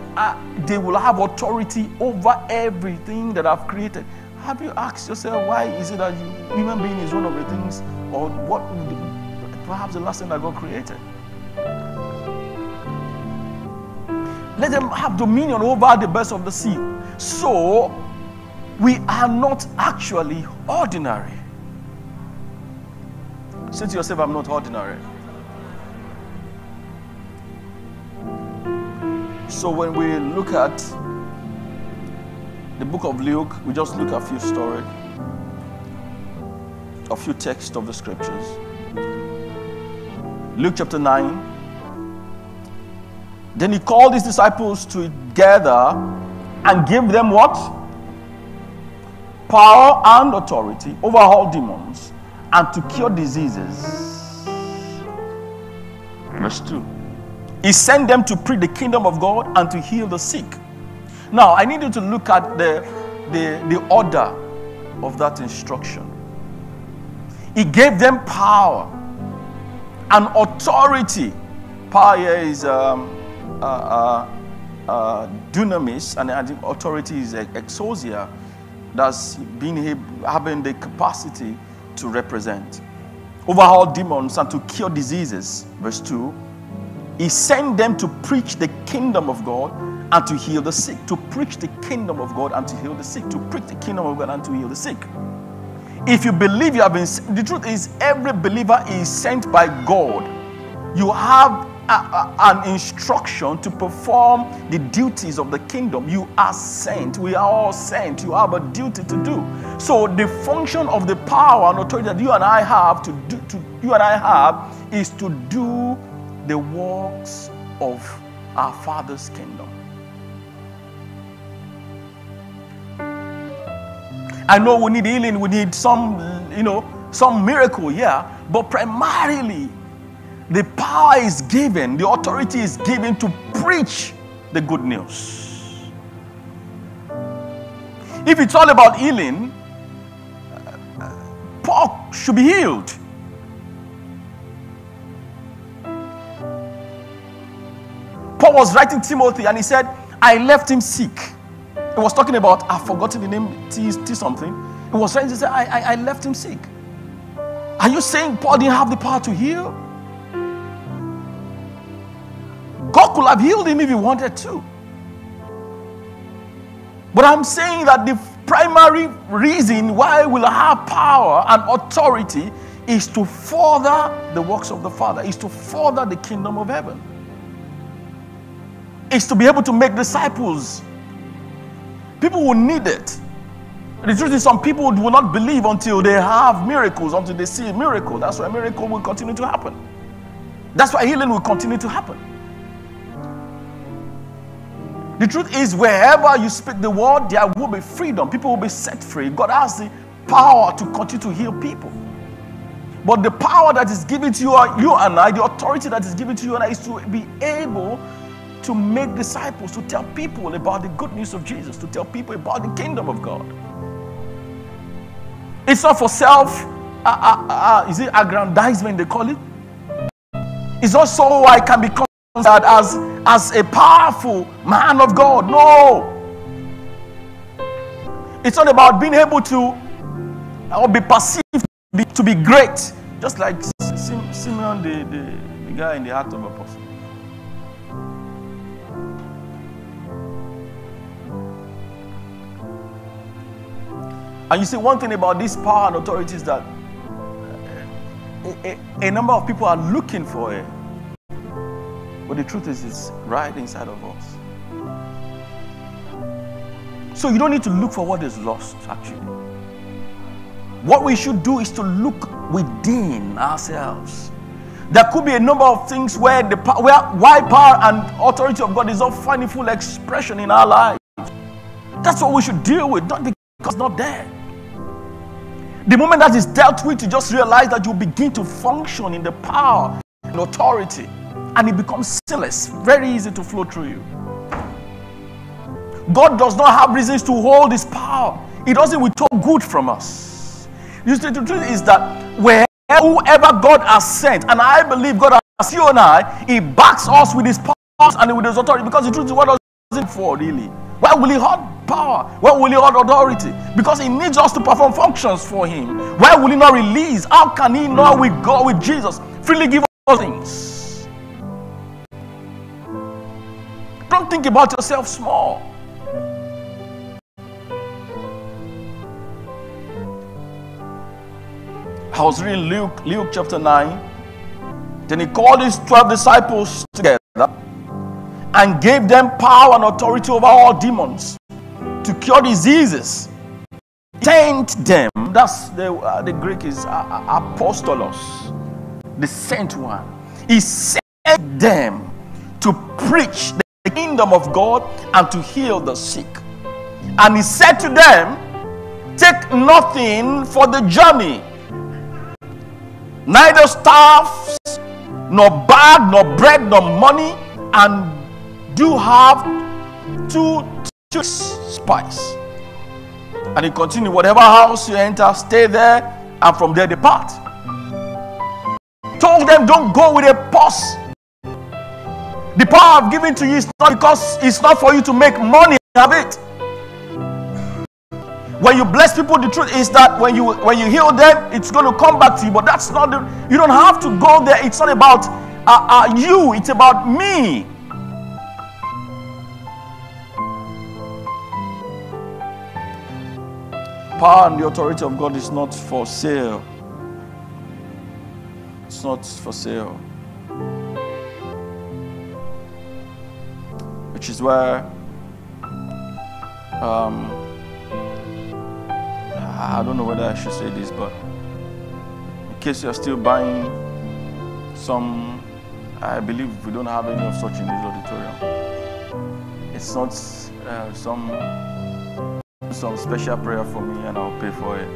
they will have authority over everything that I've created. Have you asked yourself, why is it that human being is one of the things, or what perhaps the last thing that God created? Let them have dominion over the birds of the sea. So, we are not actually ordinary. Say to yourself, I'm not ordinary. So when we look at the book of Luke, we just look at a few stories, a few texts of the scriptures. Luke chapter 9. Then he called his disciples together and gave them what? Power and authority over all demons, and to cure diseases. Verse 2. He sent them to preach the kingdom of God and to heal the sick. Now, I need you to look at the order of that instruction. He gave them power and authority. Power here is dunamis, and I think authority is exousia. That's being having the capacity to represent, overhaul demons and to cure diseases. Verse 2, he sent them to preach the kingdom of God and to heal the sick. To preach the kingdom of God and to heal the sick. To preach the kingdom of God and to heal the sick. If you believe you have been sent, the truth is every believer is sent by God. You have an instruction to perform the duties of the kingdom. You are sent. We are all sent. You have a duty to do. So the function of the power and authority that you and I have is to do the works of our Father's kingdom. I know we need healing. We need some miracle, yeah. But primarily, the power is given, the authority is given to preach the good news. If it's all about healing, Paul should be healed. Paul was writing Timothy and he said, I left him sick. He was talking about, I've forgotten the name, T something. He was writing, he said, I left him sick. Are you saying Paul didn't have the power to heal? God could have healed him if he wanted to. But I'm saying that the primary reason why we'll have power and authority is to further the works of the Father, is to further the kingdom of heaven. Is to be able to make disciples. People will need it. The truth is, some people will not believe until they have miracles, until they see a miracle. That's why a miracle will continue to happen. That's why healing will continue to happen. The truth is, wherever you speak the word, there will be freedom. People will be set free. God has the power to continue to heal people. But the power that is given to you and I, the authority that is given to you and I, is to be able to make disciples, to tell people about the good news of Jesus, to tell people about the kingdom of God. It's not for self, is it aggrandizement they call it? It's not so I can become that as a powerful man of God. No. It's not about being able to or be perceived to be great. Just like Simeon, the guy in the Act of Apostles. And you see, one thing about this power and authority is that a number of people are looking for it. But the truth is, it's right inside of us. So you don't need to look for what is lost, actually. What we should do is to look within ourselves. There could be a number of things why power and authority of God is not finding full expression in our lives. That's what we should deal with, not because it's not there. The moment that is dealt with, you just realize that you begin to function in the power and authority. And it becomes seamless, very easy to flow through you. God does not have reasons to hold his power. He doesn't withhold good from us. You see, the truth is that whoever God has sent, and I believe God has you and I, he backs us with his powers and with his authority. Because the truth is, what does he need for, really? Why will he hold power? Why will he hold authority? Because he needs us to perform functions for him. Why will he not release? How can he not with God, with Jesus, freely give us things? Don't think about yourself small. I was reading Luke chapter 9. Then he called his 12 disciples together and gave them power and authority over all demons to cure diseases. Sent them. That's the Greek is apostolos, the sent one. He sent them to preach the kingdom of God and to heal the sick. And he said to them, take nothing for the journey, neither staffs, nor bag, nor bread, nor money, and do have 2 spies. And he continued, whatever house you enter, stay there, and from there depart. Told them, don't go with a purse. The power I've given to you is not because it's not for you to make money out of it. When you bless people, the truth is that when you heal them, it's going to come back to you. But that's not the, you don't have to go there. It's not about you. It's about me. Power and the authority of God is not for sale. It's not for sale. Which is where I don't know whether I should say this, but in case you're still buying some, I believe we don't have any of such in this auditorium. It's not some special prayer for me and I'll pay for it.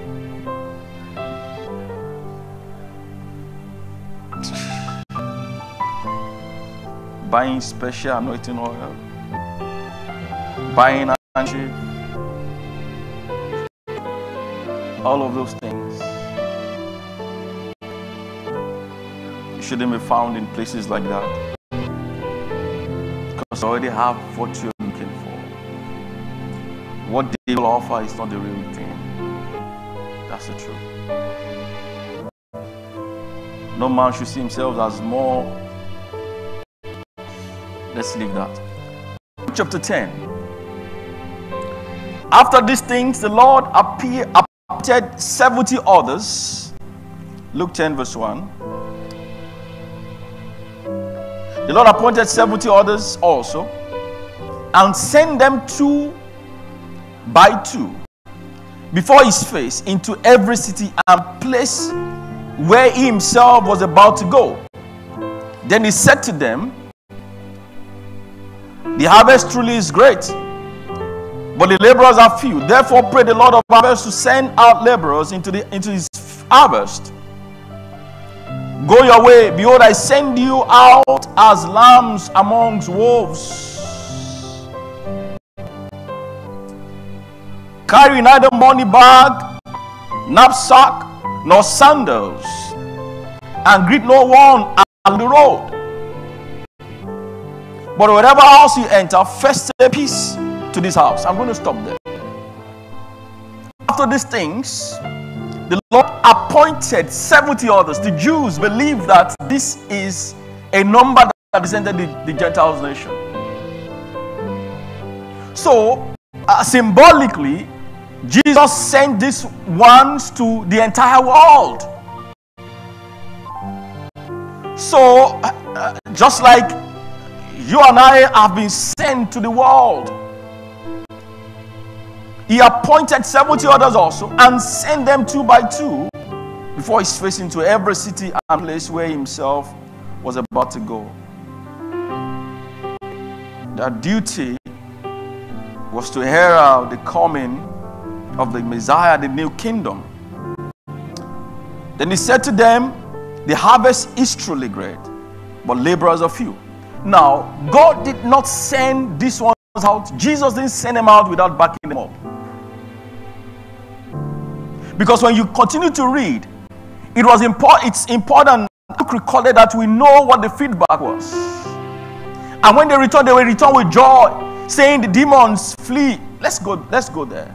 Buying special anointing oil. Buying handkerchief, all of those things. It shouldn't be found in places like that. Because you already have what you're looking for. What they will offer is not the real thing. That's the truth. No man should see himself as more. Let's leave that. Chapter 10. After these things, the Lord appointed 70 others. Luke 10 verse 1. The Lord appointed 70 others also, and sent them 2 by 2 before his face into every city and place where he himself was about to go. Then he said to them, the harvest truly is great, but the laborers are few. Therefore, pray the Lord of harvest to send out laborers into his harvest. Go your way. Behold, I send you out as lambs amongst wolves. Carry neither money bag, knapsack, nor sandals, and greet no one on the road. But wherever house you enter, first say peace to this house. I'm going to stop there. After these things, the Lord appointed 70 others. The Jews believe that this is a number that represented the Gentiles nation. So, symbolically, Jesus sent these ones to the entire world. So, just like you and I have been sent to the world, he appointed 70 others also, and sent them 2 by 2 before his face into every city and place where himself was about to go. Their duty was to herald the coming of the Messiah, the new kingdom. Then he said to them, the harvest is truly great, but laborers are few. Now, God did not send this one out. Jesus didn't send them out without backing them up. Because when you continue to read, it was important. It's important to recall that we know what the feedback was. And when they will return with joy, saying, "The demons flee." Let's go. Let's go there.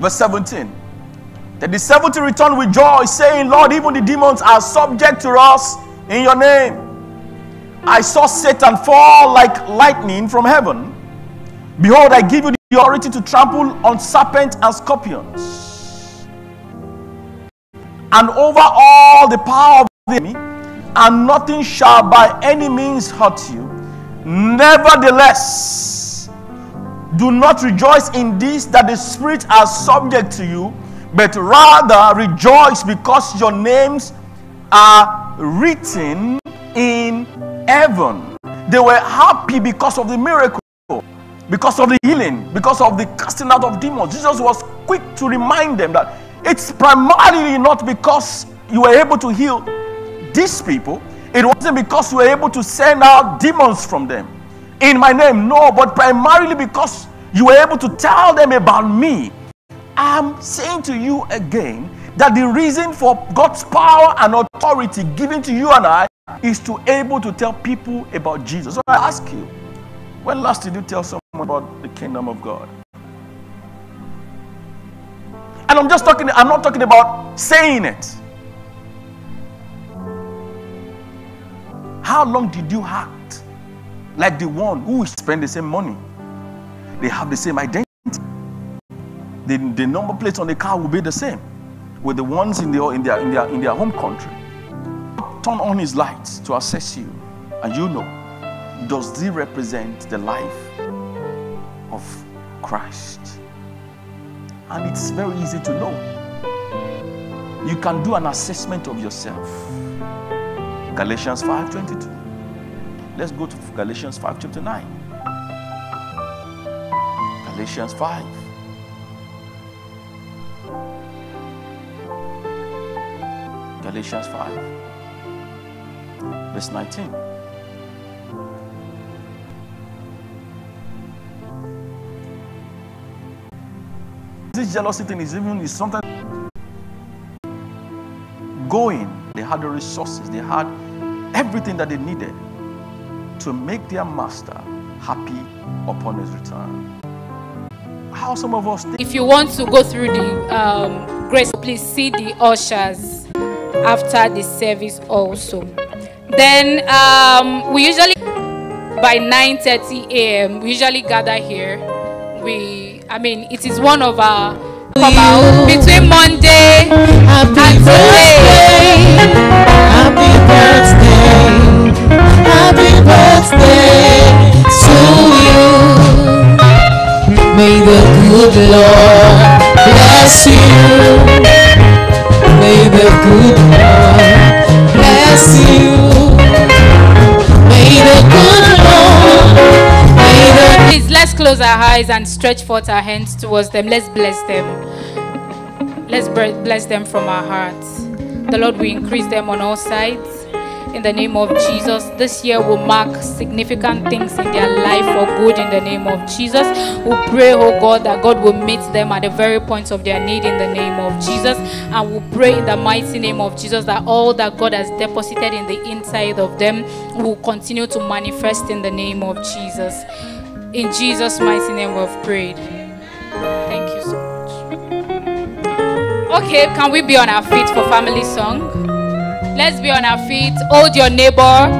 Verse 17. That the 70 returned with joy, saying, "Lord, even the demons are subject to us in your name." I saw Satan fall like lightning from heaven. Behold, I give you the authority to trample on serpents and scorpions, and over all the power of the enemy, and nothing shall by any means hurt you. Nevertheless, do not rejoice in this, that the spirits are subject to you, but rather rejoice because your names are written in heaven. They were happy because of the miracle, because of the healing, because of the casting out of demons. Jesus was quick to remind them that it's primarily not because you were able to heal these people, it wasn't because we were able to send out demons from them in my name. No, but primarily because you were able to tell them about me. I'm saying to you again that the reason for God's power and authority given to you and I is to able to tell people about Jesus. So I ask you, when last did you tell someone about the kingdom of God? And I'm not talking about saying it. How long did you act like the one who spent the same money? They have the same identity. The number plates on the car will be the same with the ones in their home country. Turn on his lights to assess you, and you know, does he represent the life of Christ? And it's very easy to know. You can do an assessment of yourself. Galatians 5:22. Let's go to Galatians 5 chapter 9. Galatians 5. Galatians 5. Verse 19. This jealousy thing is even sometimes going. They had the resources. They had everything that they needed to make their master happy upon his return. How some of us think. If you want to go through the grace, please see the ushers after the service also. Then we usually by 9:30 a.m. we usually gather here. It is one of our between Monday and today. Happy birthday. Happy birthday to you. May the good Lord bless you. May the good Lord bless you. May the good Lord. Please, let's close our eyes and stretch forth our hands towards them. Let's bless them. Let's bless them from our hearts. The Lord will increase them on all sides. In the name of Jesus, this year will mark significant things in their life for good. In the name of Jesus, we pray, oh God, that God will meet them at the very points of their need in the name of Jesus. And we pray in the mighty name of Jesus that all that God has deposited in the inside of them will continue to manifest in the name of Jesus. In Jesus' mighty name we have prayed. Thank you so much. Okay, can we be on our feet for family song? Let's be on our feet. Hold your neighbor.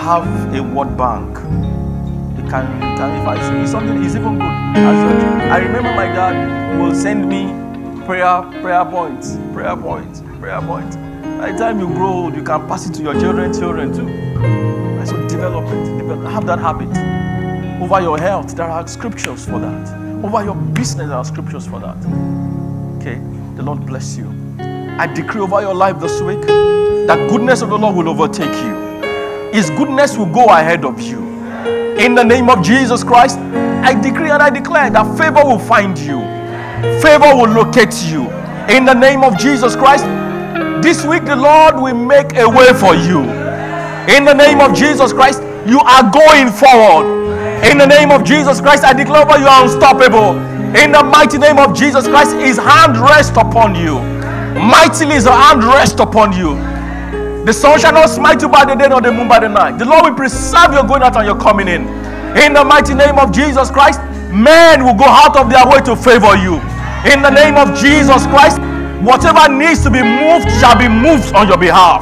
Have a word bank. It can it's something is even good. I remember my dad will send me prayer points. By the time you grow old, you can pass it to your children too. And so develop it. Have that habit. Over your health, there are scriptures for that. Over your business, there are scriptures for that. Okay. The Lord bless you. I decree over your life this week that goodness of the Lord will overtake you. His goodness will go ahead of you. In the name of Jesus Christ, I decree and I declare that favor will find you. Favor will locate you. In the name of Jesus Christ, this week the Lord will make a way for you. In the name of Jesus Christ, you are going forward. In the name of Jesus Christ, I declare over you are unstoppable. In the mighty name of Jesus Christ, his hand rests upon you. Mightily his hand rests upon you. The sun shall not smite you by the day nor the moon by the night. The Lord will preserve your going out and your coming in. In the mighty name of Jesus Christ, men will go out of their way to favor you. In the name of Jesus Christ, whatever needs to be moved shall be moved on your behalf.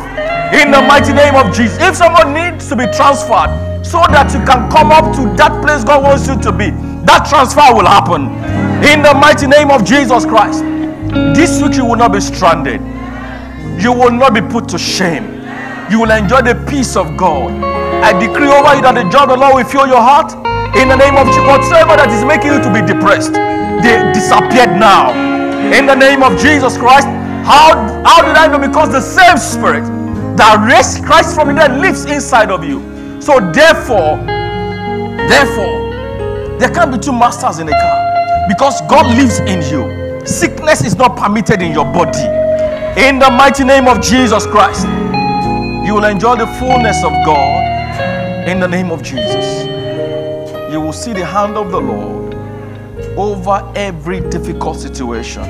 In the mighty name of Jesus. If someone needs to be transferred so that you can come up to that place God wants you to be, that transfer will happen. In the mighty name of Jesus Christ, this week you will not be stranded. You will not be put to shame. You will enjoy the peace of God. I decree over you that the joy of the Lord will fill your heart. In the name of Jesus, whatsoever that is making you to be depressed, they disappeared now. In the name of Jesus Christ, how did I know? Because the same spirit that raised Christ from the dead lives inside of you. So therefore, there can't be two masters in a car, because God lives in you. Sickness is not permitted in your body. In the mighty name of Jesus Christ, you will enjoy the fullness of God. In the name of Jesus, you will see the hand of the Lord over every difficult situation.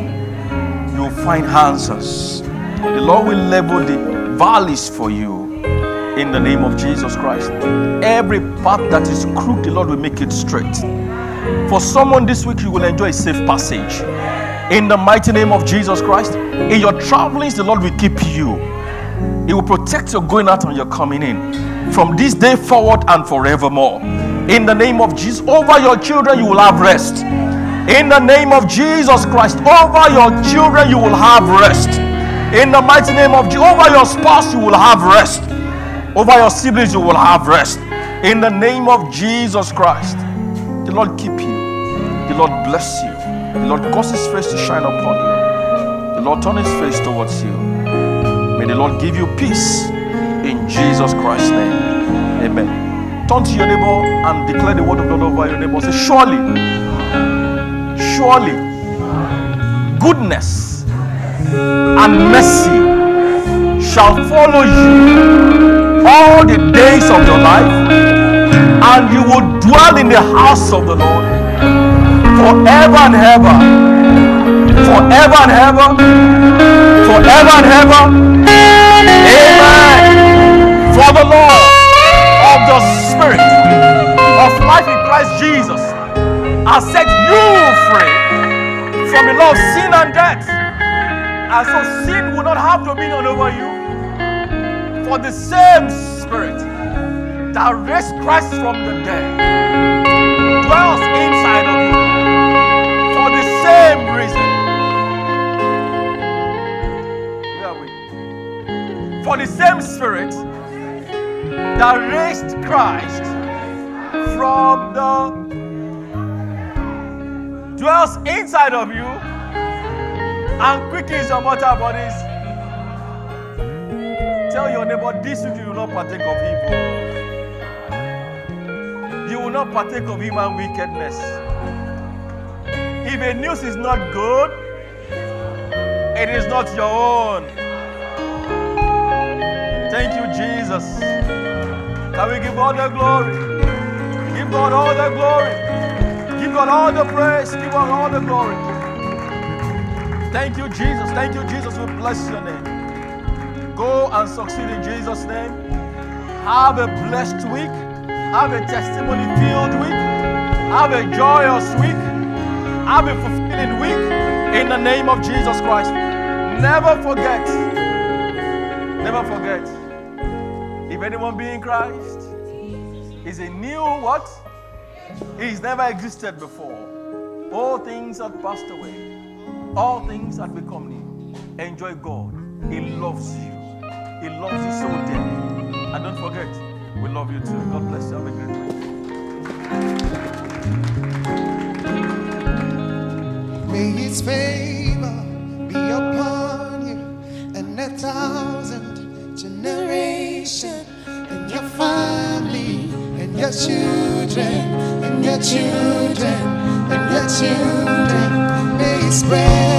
You will find answers. The Lord will level the valleys for you. In the name of Jesus Christ, every path that is crooked, the Lord will make it straight. For someone this week, you will enjoy a safe passage. In the mighty name of Jesus Christ, in your travelings, the Lord will keep you. He will protect your going out and your coming in, from this day forward and forevermore. In the name of Jesus, over your children, you will have rest. In the name of Jesus Christ, over your children, you will have rest. In the mighty name of Jesus, over your spouse, you will have rest. Over your siblings, you will have rest. In the name of Jesus Christ, the Lord keep you. The Lord bless you. The Lord cause His face to shine upon you. The Lord turn His face towards you. May the Lord give you peace in Jesus Christ's name. Amen. Turn to your neighbor and declare the word of the Lord over your neighbor. Say, surely, surely, goodness and mercy shall follow you all the days of your life, and you will dwell in the house of the Lord forever and ever, forever and ever, forever and ever. Amen. For the Lord of the Spirit of life in Christ Jesus has set you free from the law of sin and death, and so sin will not have dominion over you. For the same Spirit that raised Christ from the dead dwells inside of you. For the same reason, where are we? For the same Spirit that raised Christ from the dwells inside of you and quickens your mortal bodies. Tell your neighbor, this week you will not partake of evil. You will not partake of human wickedness. If the news is not good, it is not your own. Thank you, Jesus. Can we give all the glory? Give God all the glory. Give God all the praise. Give God all the glory. Thank you, Jesus. Thank you, Jesus. We bless your name. Go and succeed in Jesus' name. Have a blessed week. Have a testimony-filled week. Have a joyous week. Have a fulfilling week in the name of Jesus Christ. Never forget, if anyone be in Christ, is a new what? He's never existed before. All things have passed away. All things have become new. Enjoy God. He loves you. He loves you so dearly. And don't forget, we love you too. God bless you. Have a great night. May His favor be upon you and 1,000 generations, and your family, and your children, and your children, and your children. May His grace